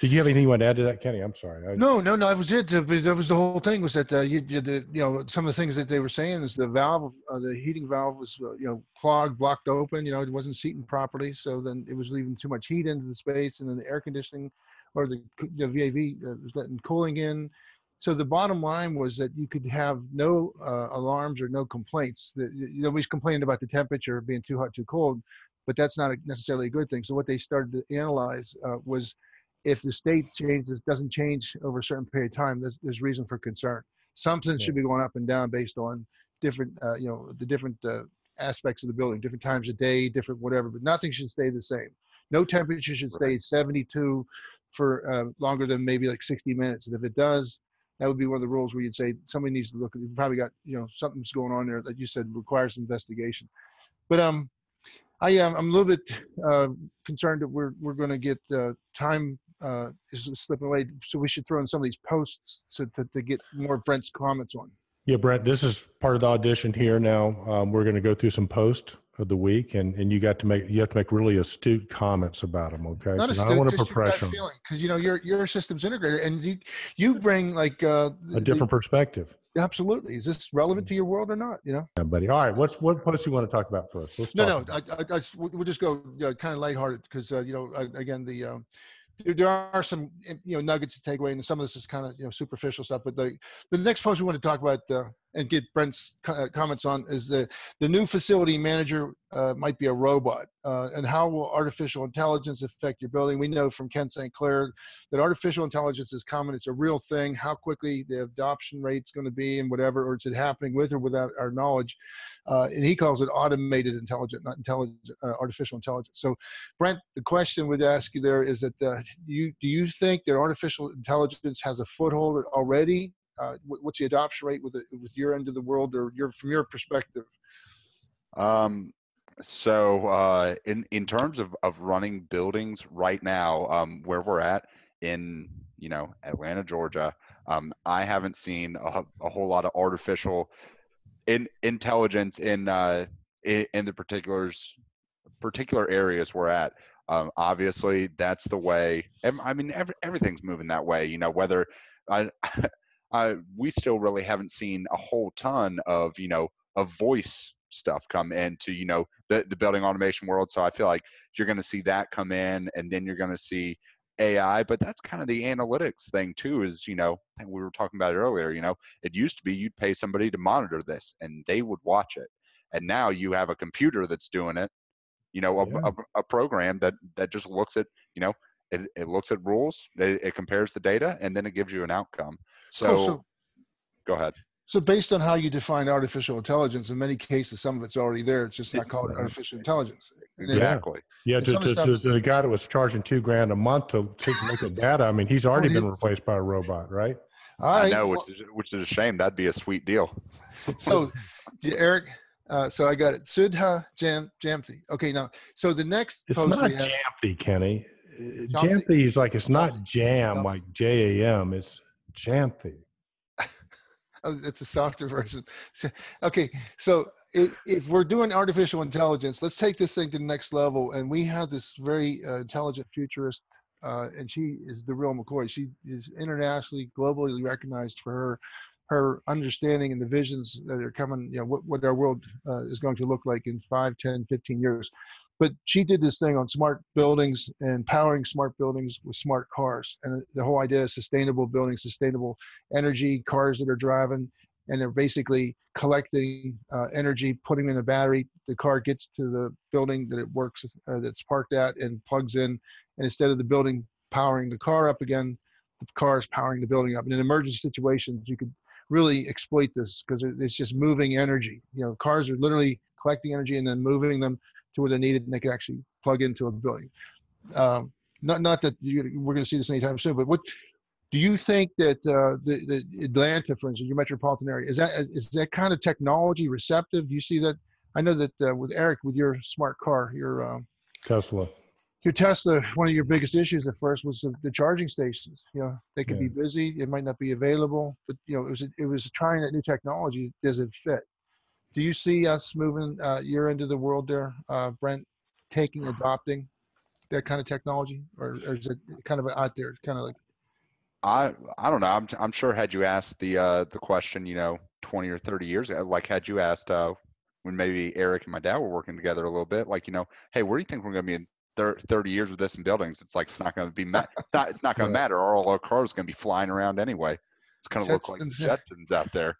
Did you have anything you want to add to that, Kenny? I'm sorry. I... No, no, no. That was it. That was the whole thing. Was that uh, you, the, you know, some of the things that they were saying is the valve, uh, the heating valve was uh, you know clogged, blocked open. You know, it wasn't seating properly, so then it was leaving too much heat into the space, and then the air conditioning or the, the V A V uh, was letting cooling in. So the bottom line was that you could have no uh, alarms or no complaints. The, you know, we complained about the temperature being too hot, too cold, but that's not a, necessarily a good thing. So what they started to analyze uh, was if the state changes, doesn't change over a certain period of time, there's, there's reason for concern. Something yeah. should be going up and down based on different, uh, you know, the different uh, aspects of the building, different times of day, different whatever, but nothing should stay the same. No temperature should right. stay seventy-two for uh, longer than maybe like sixty minutes. And if it does, that would be one of the rules where you'd say somebody needs to look at it. You've probably got, you know, something's going on there that you said requires investigation. But um, I am, I'm a little bit uh, concerned that we're, we're going to get uh, time uh, is slipping away. So we should throw in some of these posts to, to, to get more of Brent's comments on. Yeah, Brent, this is part of the audition here now. Um, we're going to go through some posts of the week, and and you got to make you have to make really astute comments about them. Okay, not so astute, I want to professional because you know you're you're a systems integrator, and you you bring like uh, a different the, perspective. Absolutely, is this relevant to your world or not? You know, yeah, buddy. All right, what's what post you want to talk about first? Let's no, no, I, I, I, we'll just go you know, kind of lighthearted because uh, you know I, again the. Um, There are some, you know, nuggets to take away, and some of this is kind of, you know, superficial stuff. But the the next post we want to talk about uh, and get Brent's co comments on is the the new facility manager uh, might be a robot, uh, and how will artificial intelligence affect your building? We know from Ken Saint Clair that artificial intelligence is common; it's a real thing. How quickly the adoption rate's going to be, and whatever, or is it happening with or without our knowledge? Uh, and he calls it automated intelligence, not intelligent uh, artificial intelligence. So, Brent, the question we'd ask you there is that uh, you do you think that artificial intelligence has a foothold already? Uh, what's the adoption rate with the, with your end of the world, or your from your perspective? Um, so uh, in in terms of of running buildings right now, um, where we're at in you know Atlanta, Georgia, um, I haven't seen a, a whole lot of artificial in intelligence in uh in, in the particulars particular areas we're at. Um obviously that's the way, I mean every, everything's moving that way, you know whether I, I we still really haven't seen a whole ton of you know of voice stuff come into you know the, the building automation world. So I feel like you're going to see that come in, and then you're going to see A I, but that's kind of the analytics thing too, is, you know, and we were talking about it earlier, you know, it used to be you'd pay somebody to monitor this and they would watch it. And now you have a computer that's doing it, you know, a, yeah. a, a program that, that just looks at, you know, it, it looks at rules, it, it compares the data, and then it gives you an outcome. So, oh, so go ahead. So based on how you define artificial intelligence, in many cases, some of it's already there. It's just not called artificial intelligence. Exactly. Yeah, to, to, to the guy that was charging two grand a month to look at data, I mean, he's already been replaced by a robot, right? I know, which is, which is a shame. That'd be a sweet deal. So, Eric, uh, so I got it. Sudha Jamthe. Okay, now, so the next post we have. It's not Jamthe, Kenny. Jamthe is like, it's not jam, like J A M. It's Jamthe. It's a softer version. Okay, so if we're doing artificial intelligence, let's take this thing to the next level. And we have this very uh, intelligent futurist, uh, and she is Darryl McCoy. She is internationally, globally recognized for her her understanding and the visions that are coming, you know, what, what our world uh, is going to look like in five, ten, fifteen years. But she did this thing on smart buildings and powering smart buildings with smart cars. And the whole idea is sustainable buildings, sustainable energy, cars that are driving, and they're basically collecting uh, energy, putting in a battery. The car gets to the building that it works, uh, that's parked at, and plugs in. And instead of the building powering the car up again, the car is powering the building up. And in emergency situations, you could really exploit this because it's just moving energy. You know, cars are literally collecting energy and then moving them to where they're needed, and they can actually plug into a building. Um, not, not that you, we're going to see this anytime soon, but what do you think that uh, the, the Atlanta, for instance, your metropolitan area, is that is that kind of technology receptive? Do you see that? I know that uh, with Eric, with your smart car, your um, Tesla, your Tesla, one of your biggest issues at first was the, the charging stations. You know, they could yeah. be busy; it might not be available. But you know, it was it was trying that new technology. Does it fit? Do you see us moving uh, your end of the world there, uh, Brent, taking, adopting that kind of technology, or, or is it kind of out there? It's kind of like, I I don't know. I'm I'm sure had you asked the uh, the question, you know, twenty or thirty years ago, like had you asked uh, when maybe Eric and my dad were working together a little bit, like, you know, hey, where do you think we're going to be in thirty years with this in buildings? It's like it's not going to be ma- not it's not going to matter. All our cars are going to be flying around anyway. It's going to look like Jetsons out there.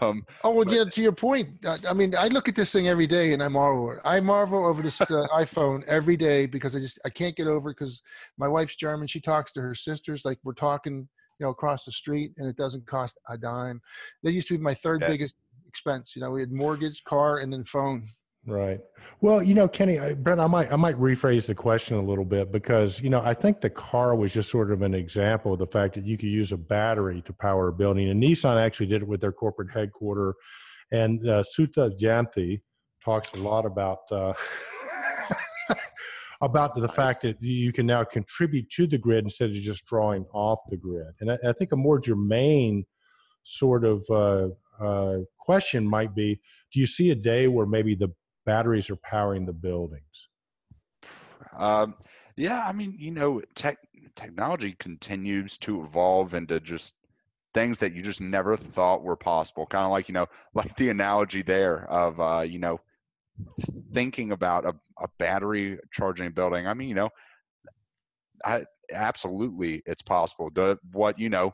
Um, oh, well, but, yeah, to your point, I mean, I look at this thing every day and I marvel. I marvel over this uh, iPhone every day because I just, I can't get over it because my wife's German. She talks to her sisters like we're talking, you know, across the street, and it doesn't cost a dime. That used to be my third yeah. biggest expense. You know, we had mortgage, car, and then phone. Right. Well, you know, Kenny, I, Brent, I might, I might rephrase the question a little bit because, you know, I think the car was just sort of an example of the fact that you could use a battery to power a building. And Nissan actually did it with their corporate headquarter. And uh, Sudha Jamthe talks a lot about uh, about the fact that you can now contribute to the grid instead of just drawing off the grid. And I, I think a more germane sort of uh, uh, question might be, do you see a day where maybe the batteries are powering the buildings? Um, yeah, I mean, you know, tech technology continues to evolve into just things that you just never thought were possible. Kind of like, you know, like the analogy there of, uh, you know, thinking about a, a battery charging a building. I mean, you know, I, absolutely it's possible. The, what, you know,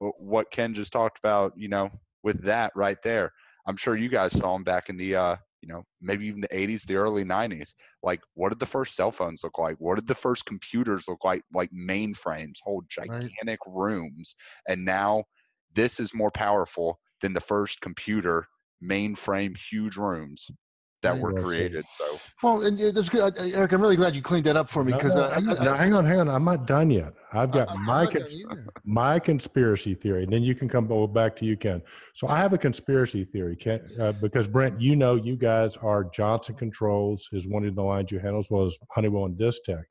what Ken just talked about, you know, with that right there. I'm sure you guys saw them back in the, uh, you know, maybe even the eighties, the early nineties. Like, what did the first cell phones look like? What did the first computers look like? Like mainframes, whole gigantic right. rooms. And now this is more powerful than the first computer, mainframe, huge rooms that were created. So, well, and that's good. Eric, I'm really glad you cleaned that up for me because no, no, uh, no, hang on, hang on. I'm not done yet. I've got I'm my cons- my conspiracy theory, and then you can come back to you, Ken. So I have a conspiracy theory, Ken, uh, because Brent, you know, you guys are Johnson Controls is one of the lines you handle, as well as Honeywell and Distech.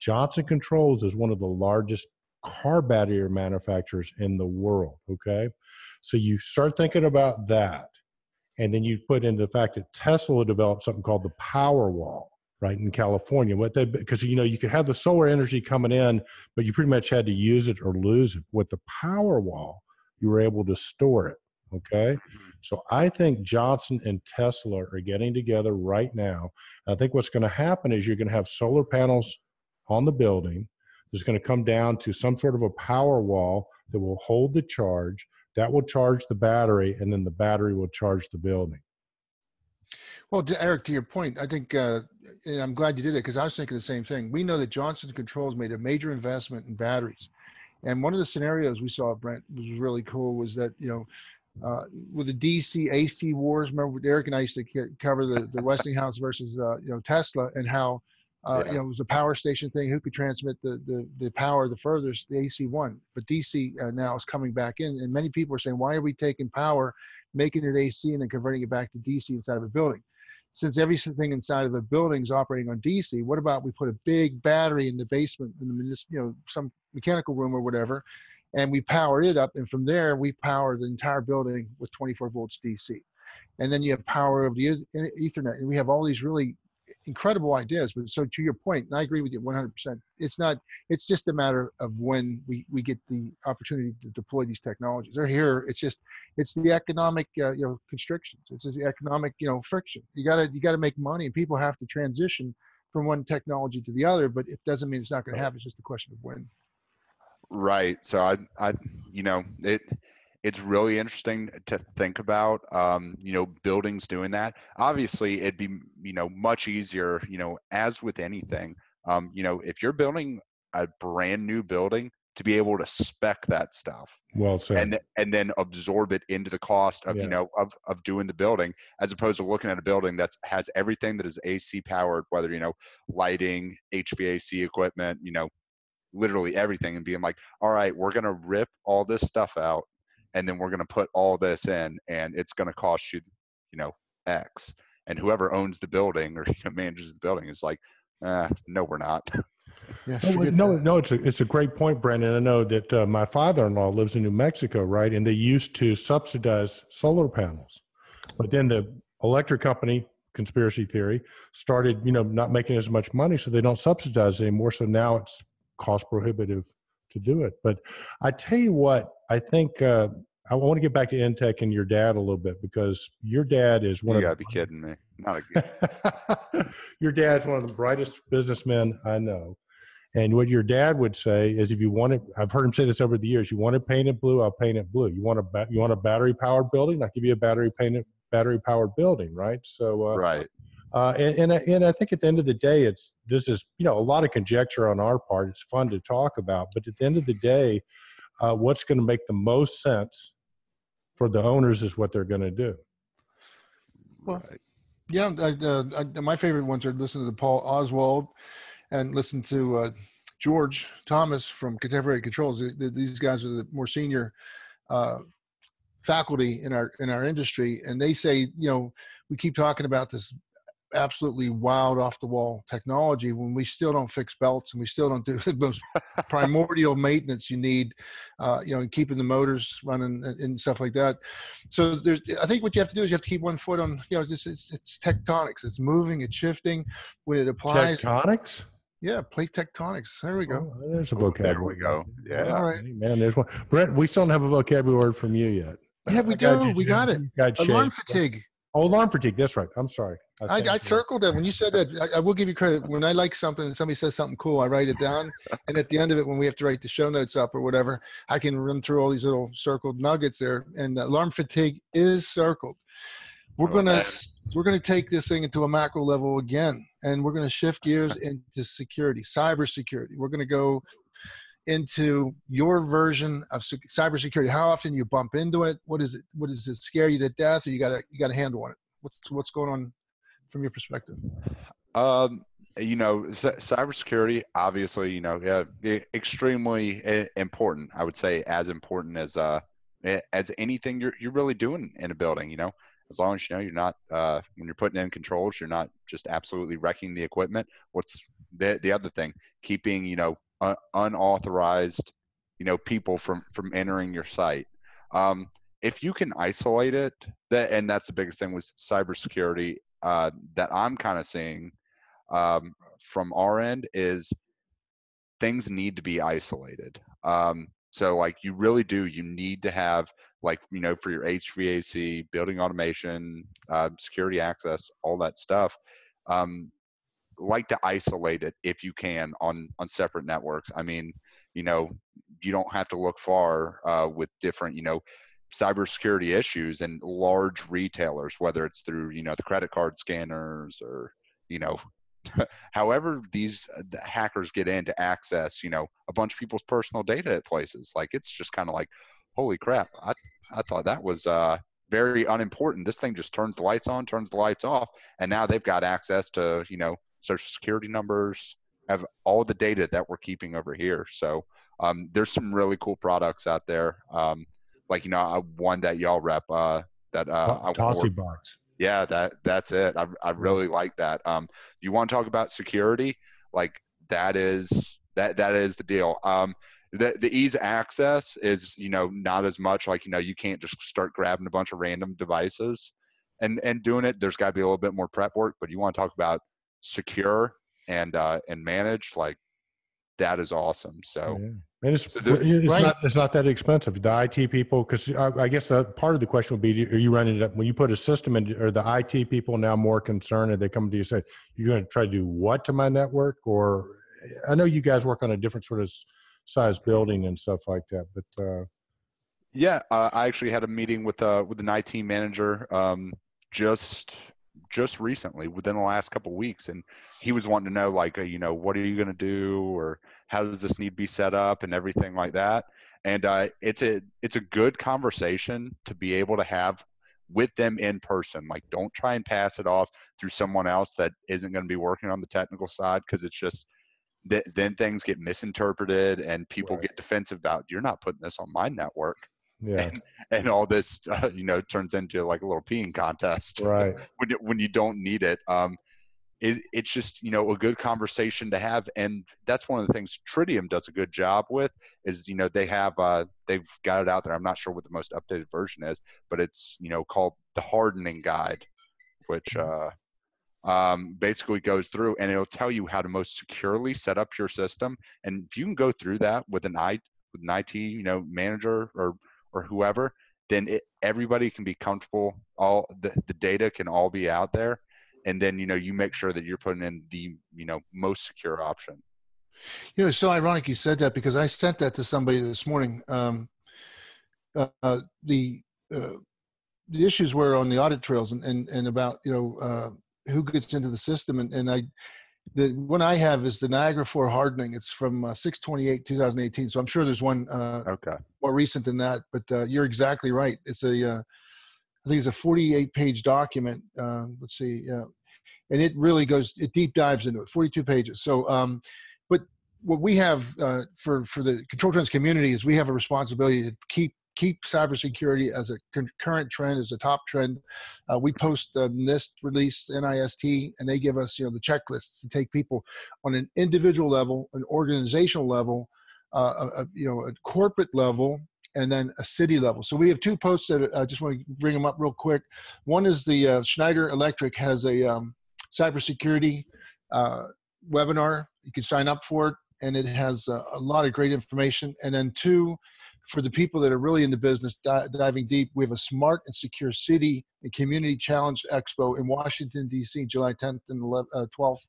Johnson Controls is one of the largest car battery manufacturers in the world. Okay, so you start thinking about that. And then you put in the fact that Tesla developed something called the Powerwall, right, in California. What they, because, you know, you could have the solar energy coming in, but you pretty much had to use it or lose it. With the Powerwall, you were able to store it, okay? So I think Johnson and Tesla are getting together right now. I think what's going to happen is you're going to have solar panels on the building. It's going to come down to some sort of a Powerwall that will hold the charge. That will charge the battery, and then the battery will charge the building. Well, Eric, to your point, I think, uh, and I'm glad you did it because I was thinking the same thing. We know that Johnson Controls made a major investment in batteries. And one of the scenarios we saw, Brent, was really cool was that, you know, uh, with the D C A C wars, remember Eric and I used to cover the, the Westinghouse versus, uh, you know, Tesla and how, uh, yeah. you know, it was a power station thing. Who could transmit the, the, the power the furthest? The A C one. But D C uh, now is coming back in. And many people are saying, why are we taking power, making it A C, and then converting it back to D C inside of a building? Since everything inside of a building is operating on D C, what about we put a big battery in the basement, in the, you know, some mechanical room or whatever, and we power it up. And from there, we power the entire building with twenty-four volts D C. And then you have power of the Ethernet. And we have all these really incredible ideas. But so to your point, and I agree with you one hundred percent, it's not, it's just a matter of when we, we get the opportunity to deploy these technologies. They're here. It's just, it's the economic, uh, you know, constrictions. It's the economic, you know, friction. You gotta, you gotta make money, and people have to transition from one technology to the other, but it doesn't mean it's not going to happen. It's just a question of when. Right. So I, I, you know, it, it's really interesting to think about, um, you know, buildings doing that. Obviously it'd be, you know, much easier, you know, as with anything, um, you know, if you're building a brand new building, to be able to spec that stuff. Well said. And, and then absorb it into the cost of, yeah. you know, of, of doing the building, as opposed to looking at a building that has everything that is A C powered, whether, you know, lighting, H V A C equipment, you know, literally everything, and being like, all right, we're going to rip all this stuff out and then we're going to put all this in, and it's going to cost you, you know, X. And whoever owns the building or, you know, manages the building is like, uh, no, we're not. Yeah, no, no, no, it's a, it's a great point, Brandon. I know that uh, my father-in-law lives in New Mexico, right? And they used to subsidize solar panels. But then the electric company, conspiracy theory, started, you know, not making as much money, so they don't subsidize anymore. So now it's cost prohibitive to do it. But I tell you what, I think uh, I want to get back to N TECH and your dad a little bit, because your dad is one you of You got to be kidding me. Not again. Your dad's one of the brightest businessmen I know. And what your dad would say is, if you want it, I've heard him say this over the years, you want it painted blue, I'll paint it blue. You want a, you want a battery powered building, I'll give you a battery painted, battery powered building, right? So, uh, right. Uh, and, and, I, and I think at the end of the day, it's, this is, you know, a lot of conjecture on our part. It's fun to talk about, but at the end of the day, uh, what's going to make the most sense for the owners is what they're going to do. Well, right. yeah. I, uh, I, my favorite ones are listening to Paul Oswald, and listen to uh, George Thomas from Contemporary Controls. These guys are the more senior uh, faculty in our in our industry, and they say, you know, we keep talking about this absolutely wild, off-the-wall technology when we still don't fix belts, and we still don't do the most primordial maintenance you need, uh, you know, and keeping the motors running and, and stuff like that. So there's, I think what you have to do is you have to keep one foot on, you know, just it's, it's tectonics. It's moving, it's shifting when it applies. Tectonics? Yeah, plate tectonics. There we go. Oh, there's a vocabulary. There we go. Yeah. All right. Hey, man, there's one. Brent, we still don't have a vocabulary word from you yet. Yeah, we I do. Got we got it. Got Alarm fatigue. Oh, alarm fatigue. That's right. I'm sorry. I, I, I circled that. When you said that, I, I will give you credit. When I like something and somebody says something cool, I write it down. And at the end of it, when we have to write the show notes up or whatever, I can run through all these little circled nuggets there. And alarm fatigue is circled. We're going to we're going to take this thing into a macro level again, and we're going to shift gears into security, cybersecurity. We're going to go into your version of cybersecurity. How often you bump into it? What is it? What does it scare you to death, or you got a you got a handle on it? What's what's going on from your perspective? Um, you know, cybersecurity, obviously, you know, yeah, extremely important. I would say as important as uh as anything you're you're really doing in a building. You know, as long as you know you're not uh when you're putting in controls, you're not just absolutely wrecking the equipment. What's the the other thing? Keeping you know. Uh, unauthorized, you know, people from, from entering your site. Um, if you can isolate it, that and that's the biggest thing with cybersecurity uh, that I'm kind of seeing um, from our end is things need to be isolated. Um, so, like, you really do, you need to have, like, you know, for your H V A C, building automation, uh, security access, all that stuff. Um, like to isolate it if you can on, on separate networks. I mean, you know, you don't have to look far uh, with different, you know, cybersecurity issues and large retailers, whether it's through, you know, the credit card scanners or, you know, however these the hackers get in to access, you know, a bunch of people's personal data at places. Like, it's just kind of like, holy crap, I, I thought that was, uh, very unimportant. This thing just turns the lights on, turns the lights off, and now they've got access to, you know, social security numbers, have all the data that we're keeping over here. So um, there's some really cool products out there. Um, like, you know, I, one that y'all rep, uh, that uh, Tossie box. Yeah, that that's it. I, I really like that. Um, you want to talk about security? Like, that is that that is the deal. Um, the the ease of access is, you know, not as much. Like, you know, you can't just start grabbing a bunch of random devices. and and doing it, there's got to be a little bit more prep work. But you want to talk about secure and uh, and managed, like that is awesome. So. Yeah. And it's, so it's, right. not, it's not that expensive. The I T people, because I, I guess the, part of the question would be, are you running it up? When you put a system in, are the I T people now more concerned? Are they coming to you and say, you're going to try to do what to my network? Or I know you guys work on a different sort of size building and stuff like that. But uh, yeah, uh, I actually had a meeting with, uh, with an I T manager um, just just recently, within the last couple of weeks. And he was wanting to know, like, uh, you know, what are you going to do? Or how does this need to be set up and everything like that? And uh, it's a it's a good conversation to be able to have with them in person. Like, don't try and pass it off through someone else that isn't going to be working on the technical side, because it's just th then things get misinterpreted and people right. get defensive about, you're not putting this on my network. Yeah, and, and all this uh, you know, turns into like a little peeing contest, right? when when you don't need it. Um, It, it's just, you know, a good conversation to have. And that's one of the things Tridium does a good job with is, you know, they have, uh, they've got it out there. I'm not sure what the most updated version is, but it's, you know, called the Hardening Guide, which uh, um, basically goes through and it'll tell you how to most securely set up your system. And if you can go through that with an I, with an I T, you know, manager or, or whoever, then it, everybody can be comfortable. All the, the data can all be out there. And then, you know, you make sure that you're putting in the, you know, most secure option. You know, it's so ironic you said that, because I sent that to somebody this morning. Um, uh, uh, the, uh, the issues were on the audit trails and, and, and about, you know, uh, who gets into the system. And, and I, the one I have is the Niagara four hardening. It's from uh, six twenty-eight two thousand eighteen. So I'm sure there's one uh, okay. more recent than that, but uh, you're exactly right. It's a, uh, I think it's a forty-eight page document. Uh, let's see. Uh, and it really goes, it deep dives into it, forty-two pages. So, um, but what we have uh, for, for the Control Trends community is we have a responsibility to keep, keep cybersecurity as a current trend, as a top trend. Uh, we post the NIST release, N I S T, and they give us, you know, the checklists to take people on an individual level, an organizational level, uh, a, you know, a corporate level, and then a city level. So we have two posts that I just want to bring them up real quick. One is the uh, Schneider Electric has a um, cybersecurity uh, webinar. You can sign up for it, and it has uh, a lot of great information. And then two, for the people that are really in the business, di diving deep, we have a Smart and Secure City and Community Challenge Expo in Washington, D C, July tenth and twelfth.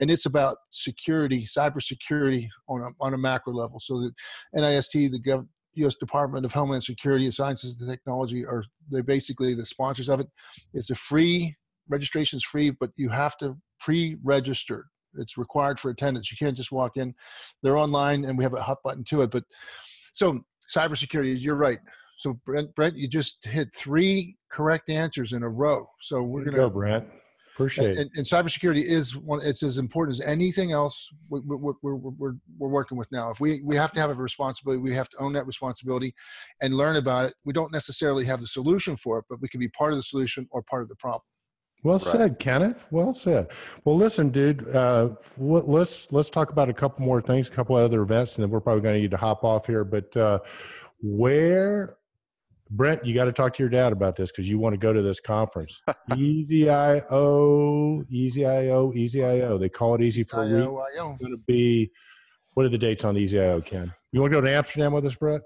And it's about security, cybersecurity on a, on a macro level. So the N I S T, the government, U S Department of Homeland Security and Sciences and Technology are, they're basically the sponsors of it. It's a free, registration's free, but you have to pre-register. It's required for attendance. You can't just walk in. They're online, and we have a hot button to it. But so cybersecurity, you're right. So Brent, Brent, you just hit three correct answers in a row. So we're going to go, Brent. Appreciate and, it. And, and cybersecurity is one, it's as important as anything else we're, we're, we're, we're, we're working with now. If we, we have to have a responsibility, we have to own that responsibility and learn about it. We don't necessarily have the solution for it, but we can be part of the solution or part of the problem. Well right. said, Kenneth. Well said. Well, listen, dude, uh, let's, let's talk about a couple more things, a couple other events, and then we're probably going to need to hop off here. But uh, where... Brent, you got to talk to your dad about this because you want to go to this conference. EasyIO, EasyIO, EasyIO. They call it Easy for a week. It's going to be, what are the dates on EasyIO, Ken? You want to go to Amsterdam with us, Brent?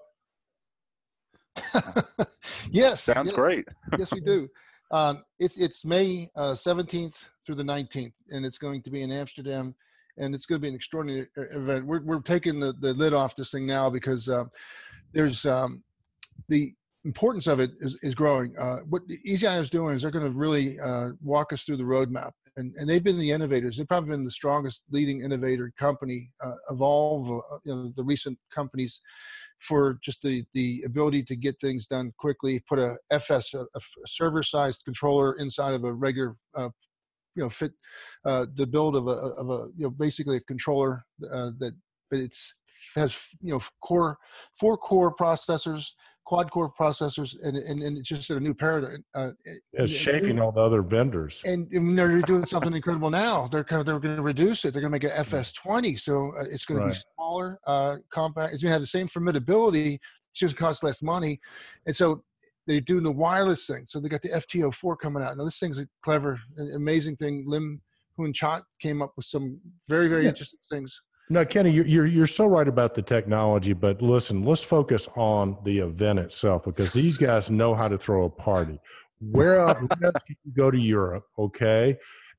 Yes. Sounds yes. great. Yes, we do. Um, it, it's May uh, seventeenth through the nineteenth, and it's going to be in Amsterdam. And it's going to be an extraordinary event. We're, we're taking the, the lid off this thing now because uh, there's um, the importance of it is, is growing. Uh, what EasyIO is doing is they're going to really uh, walk us through the roadmap. And, and they've been the innovators. They've probably been the strongest leading innovator company uh, of all the, you know, the recent companies for just the, the ability to get things done quickly, put a F S, a, a server-sized controller inside of a regular, uh, you know, fit uh, the build of a, of a, you know, basically a controller uh, that, but it's has, you know, core, four core processors, quad core processors, and, and, and it's just a new paradigm. Uh, it's chafing all the other vendors. And, and they're doing something incredible now. They're kind of, they're going to reduce it. They're going to make an F S twenty, so uh, it's going right. to be smaller, uh, compact. It's going to have the same formidability. It's just going to cost less money. And so They're doing the wireless thing. So they got the F T O four coming out. Now this thing's a clever, an amazing thing. Lim Hoon Chot came up with some very, very yeah. interesting things. No, Kenny, you're, you're so right about the technology, but listen, let's focus on the event itself, because these guys know how to throw a party. Where else can you go to Europe, okay,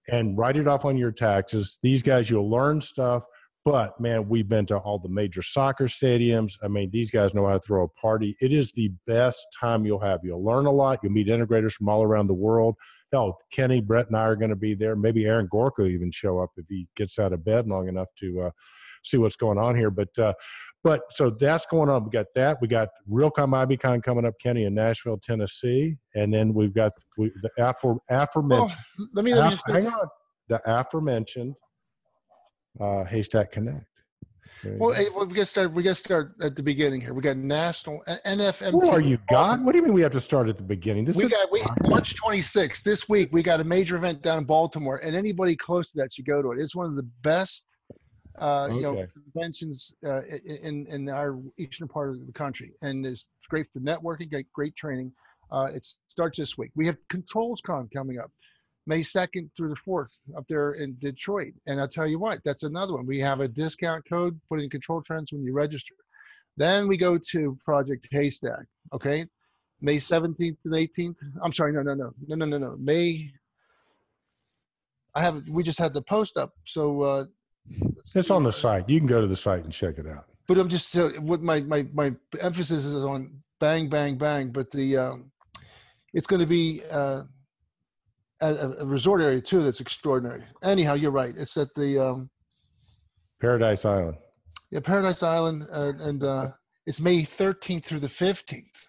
and write it off on your taxes? These guys, you'll learn stuff, but, man, we've been to all the major soccer stadiums. I mean, these guys know how to throw a party. It is the best time you'll have. You'll learn a lot. You'll meet integrators from all around the world. Hell, Kenny, Brett, and I are going to be there. Maybe Aaron Gorka will even show up if he gets out of bed long enough to uh, – see what's going on here. But, uh, but so that's going on. We got that. We got Realcomm IBcon coming up, Kenny, in Nashville, Tennessee. And then we've got we, the affer, aforementioned, oh, let me, let me aff- hang on, the aforementioned uh, Haystack Connect. Well, hey, well, we got to start, we got to start at the beginning here. We got national N F M T. Who are you, God? What do you mean we have to start at the beginning? This we is- got we, March twenty-sixth, this week, we got a major event down in Baltimore, and anybody close to that should go to it. It's one of the best Uh, okay. you know, conventions uh, in in our eastern part of the country, and it's great for networking, great training. Uh, it starts this week. We have ControlsCon coming up, May second through the fourth, up there in Detroit. And I'll tell you what, that's another one. We have a discount code. Put in Control Trends when you register. Then we go to Project Haystack. Okay, May seventeenth and eighteenth. I'm sorry, no, no, no, no, no, no, no. May. I have. We just had the post up, so. Uh, It's on the site. You can go to the site and check it out. But I'm just uh, with my, my my emphasis is on bang, bang, bang. But the um, it's going to be uh, at a, a resort area too. That's extraordinary. Anyhow, you're right. It's at the um, Paradise Island. Yeah, Paradise Island, uh, and uh, it's May thirteenth through the fifteenth.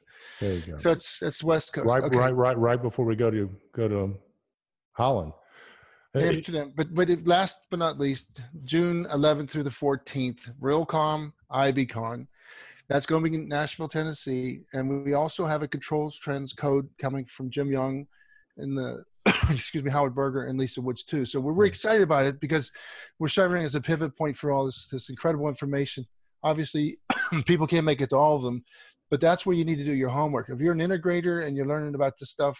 There you go. So it's it's West Coast. Right, okay. right, right, right before we go to go to Holland. Amsterdam, but but it, last but not least, June eleventh through the fourteenth, Realcomm IBcon. That's going to be in Nashville, Tennessee, and we also have a Controls Trends code coming from Jim Young, and the excuse me Howard Berger and Lisa Woods too. So we're really excited about it because we're serving as a pivot point for all this this incredible information. Obviously, people can't make it to all of them. But that's where you need to do your homework. If you're an integrator and you're learning about this stuff,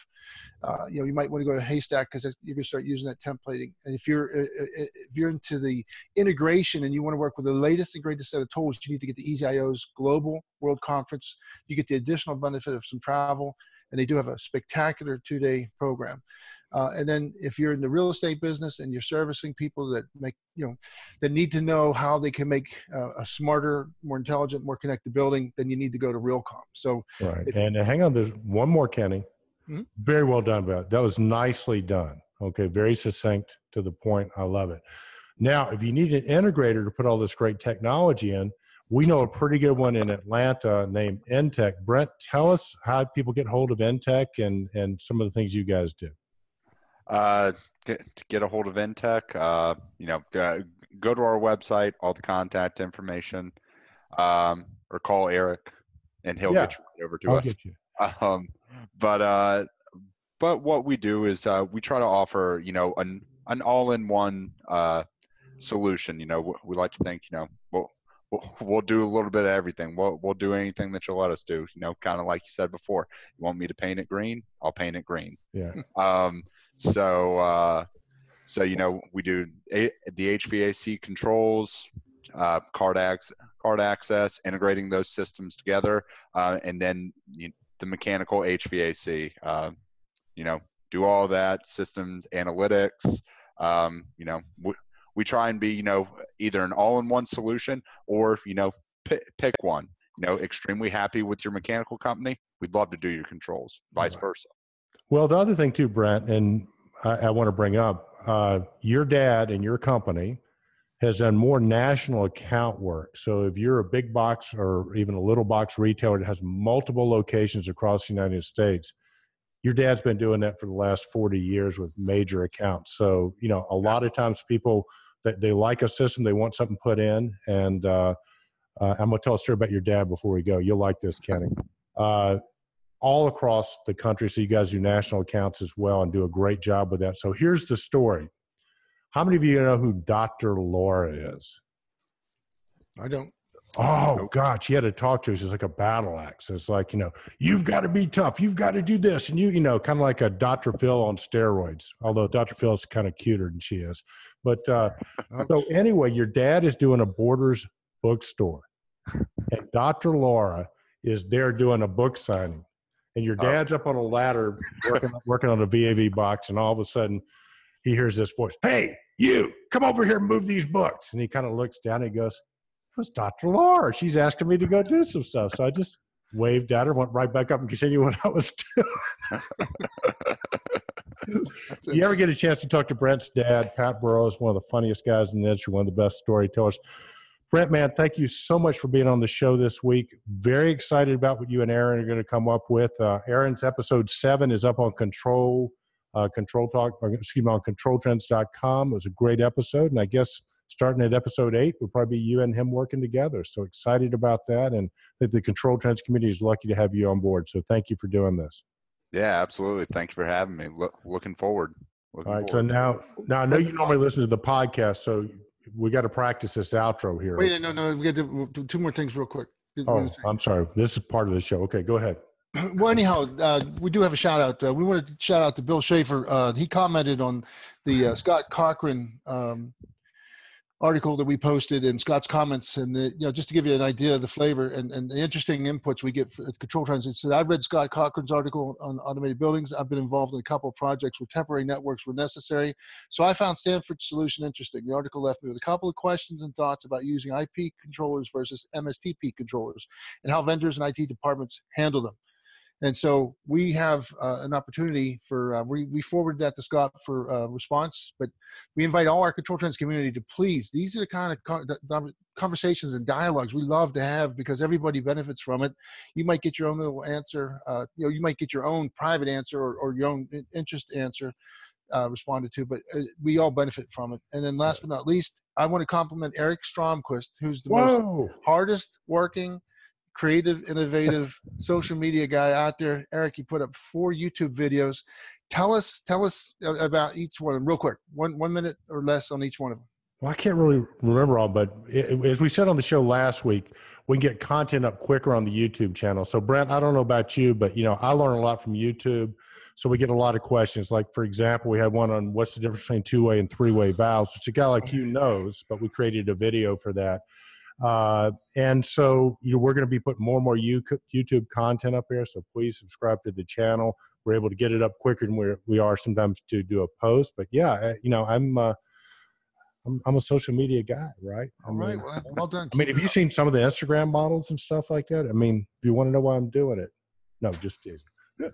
uh, you know, you might want to go to Haystack because you can start using that templating. And if you're if you're into the integration and you want to work with the latest and greatest set of tools, you need to get the EasyIO's Global World Conference. You get the additional benefit of some travel, and they do have a spectacular two-day program. Uh, and then if you're in the real estate business and you're servicing people that make, you know, that need to know how they can make uh, a smarter, more intelligent, more connected building, then you need to go to Realcomm. So, right. If, and uh, hang on, there's one more, Kenny. Mm-hmm. Very well done, Brad. That was nicely done. Okay. Very succinct, to the point. I love it. Now, if you need an integrator to put all this great technology in, we know a pretty good one in Atlanta named N Tech. Brent, tell us how people get hold of N Tech and, and some of the things you guys do. Uh, to, to get a hold of N Tech, uh, you know, uh, go to our website, all the contact information, um, or call Eric, and he'll yeah, get you right over to I'll us. Get you. Um, but uh, but what we do is uh, we try to offer, you know, an an all-in-one uh solution. You know, we, we like to think, you know, we'll, we'll we'll do a little bit of everything. We'll we'll do anything that you'll let us do. You know, kind of like you said before. You want me to paint it green? I'll paint it green. Yeah. Um. So, uh, so you know, we do a, the H V A C controls, uh, card, ac- card access, integrating those systems together, uh, and then you, the mechanical H V A C. Uh, you know, do all that systems analytics. Um, you know, we, we try and be, you know, either an all-in-one solution or, you know, p- pick one. You know, extremely happy with your mechanical company, we'd love to do your controls. Vice versa. Well, the other thing too, Brent, and I, I want to bring up, uh, your dad and your company has done more national account work. So if you're a big box or even a little box retailer that has multiple locations across the United States, your dad's been doing that for the last forty years with major accounts. So, you know, a lot of times people, they, they like a system, they want something put in, and uh, uh, I'm going to tell a story about your dad before we go. You'll like this, Kenny. Uh, all across the country. So you guys do national accounts as well and do a great job with that. So here's the story. How many of you know who Doctor Laura is? I don't. Oh, nope. God, she had to talk to us. It's like a battle axe. It's like, you know, you've got to be tough. You've got to do this. And you, you know, kind of like a Doctor Phil on steroids, although Doctor Phil's kind of cuter than she is. But uh, so anyway, your dad is doing a Borders bookstore, and Doctor Laura is there doing a book signing. And your dad's oh. up on a ladder working, working on a V A V box, and all of a sudden he hears this voice, "Hey, you, come over here and move these books." And he kind of looks down and he goes, "It was Doctor Laura. She's asking me to go do some stuff." So I just waved at her, went right back up and continued what I was doing. You ever get a chance to talk to Brent's dad, Pat Burrows, one of the funniest guys in the industry, one of the best storytellers. Brent, man, thank you so much for being on the show this week. Very excited about what you and Aaron are going to come up with. Uh, Aaron's episode seven is up on Control, uh, Control Talk, or excuse me, on Control Trends dot com. It was a great episode, and I guess starting at episode eight will probably be you and him working together. So excited about that, and I think the Control Trends community is lucky to have you on board. So thank you for doing this. Yeah, absolutely. Thank you for having me. Look, looking forward. Looking All right. Forward. So now, now I know you normally listen to the podcast, so. We got to practice this outro here. Wait, no, no, we got to do two more things real quick. Oh, I'm sorry. This is part of the show. Okay, go ahead. Well, anyhow, uh, we do have a shout out. Uh, we want to shout out to Bill Schaefer. Uh, he commented on the uh, Scott Cochrane um, article that we posted, and Scott's comments. And the, you know, just to give you an idea of the flavor and, and the interesting inputs we get at Control Trends. It said, "I read Scott Cochrane's article on automated buildings. I've been involved in a couple of projects where temporary networks were necessary. So I found Stanford's solution interesting. The article left me with a couple of questions and thoughts about using I P controllers versus M S T P controllers and how vendors and I T departments handle them." And so we have uh, an opportunity for, uh, we, we forwarded that to Scott for uh, response, but we invite all our Control Trends community to please, these are the kind of con conversations and dialogues we love to have because everybody benefits from it. You might get your own little answer, uh, you know, you might get your own private answer or, or your own interest answer uh, responded to, but uh, we all benefit from it. And then last but not least, I want to compliment Eric Stromquist, who's the Whoa. most hardest working, creative, innovative social media guy out there. Eric, you put up four YouTube videos. Tell us, tell us about each one of them real quick. One, one minute or less on each one of them. Well, I can't really remember all, but it, as we said on the show last week, we can get content up quicker on the YouTube channel. So Brent, I don't know about you, but you know, I learn a lot from YouTube. So we get a lot of questions. Like for example, we had one on what's the difference between two-way and three-way valves, which a guy like you knows, but we created a video for that. Uh, and so you know, we're going to be putting more and more YouTube content up here. So please subscribe to the channel. We're able to get it up quicker than we're, we are sometimes to do a post, but yeah, you know, I'm, uh, I'm, I'm a social media guy, right? All right. Well, well done. I mean, have you seen some of the Instagram models and stuff like that? I mean, if you want to know why I'm doing it, no, just teasing. Yeah.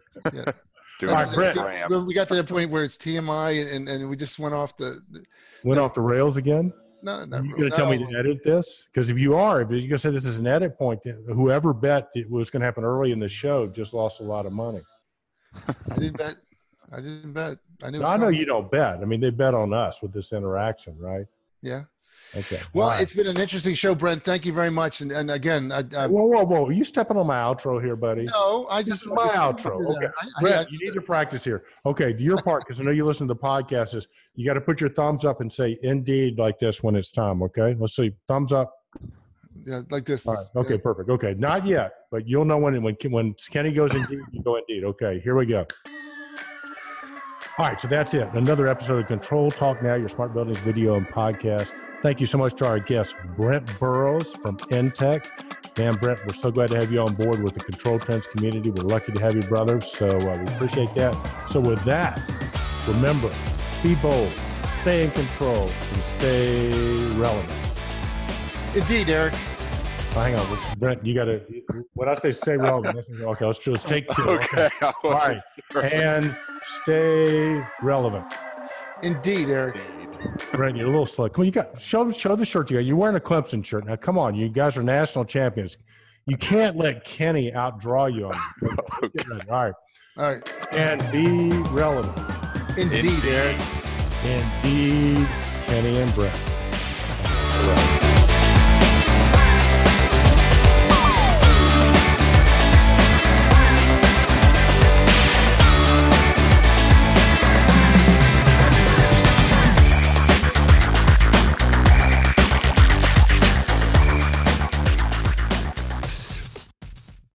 All right, Brent. We got to that point where it's T M I and, and we just went off the, the went off the rails again. No, no, you're going to tell me to edit this? Because if you are, if you're going to say this is an edit point, whoever bet it was going to happen early in the show just lost a lot of money. I didn't bet. I didn't bet. I knew. No, I know you don't bet. I mean, they bet on us with this interaction, right? Yeah. Okay. Well, right. It's been an interesting show, Brent. Thank you very much. And, and again, I, I, whoa, whoa, whoa! Are you stepping on my outro here, buddy? No, I just this is my outro. Okay, I, I, Brent, I, I, you need to practice here. Okay, to your part, because I know you listen to the podcast. Is you got to put your thumbs up and say "indeed" like this when it's time. Okay, let's see. Thumbs up. Yeah, like this. All right. Okay, yeah. Perfect. Okay, not yet, but you'll know when when when Kenny goes indeed, you go indeed. Okay, here we go. All right, so that's it. Another episode of Control Talk Now, your smart buildings video and podcast. Thank you so much to our guest, Brent Burrows from InTech. Man, Brent, we're so glad to have you on board with the Control Trends community. We're lucky to have you, brother, so uh, we appreciate that. So with that, remember, be bold, stay in control, and stay relevant. Indeed, Eric. Oh, hang on, Brent, you got to, when I say stay relevant, okay, let's just take two. Okay. Okay. All right, sure. And stay relevant. Indeed, Eric. Brent, you're a little slow. Come on, you got show show the shirt you got. You're wearing a Clemson shirt. Now come on, you guys are national champions. You can't let Kenny outdraw you on it. Okay. All right. All right. And be relevant. Indeed, Indeed. Eric. Indeed, Kenny and Brent.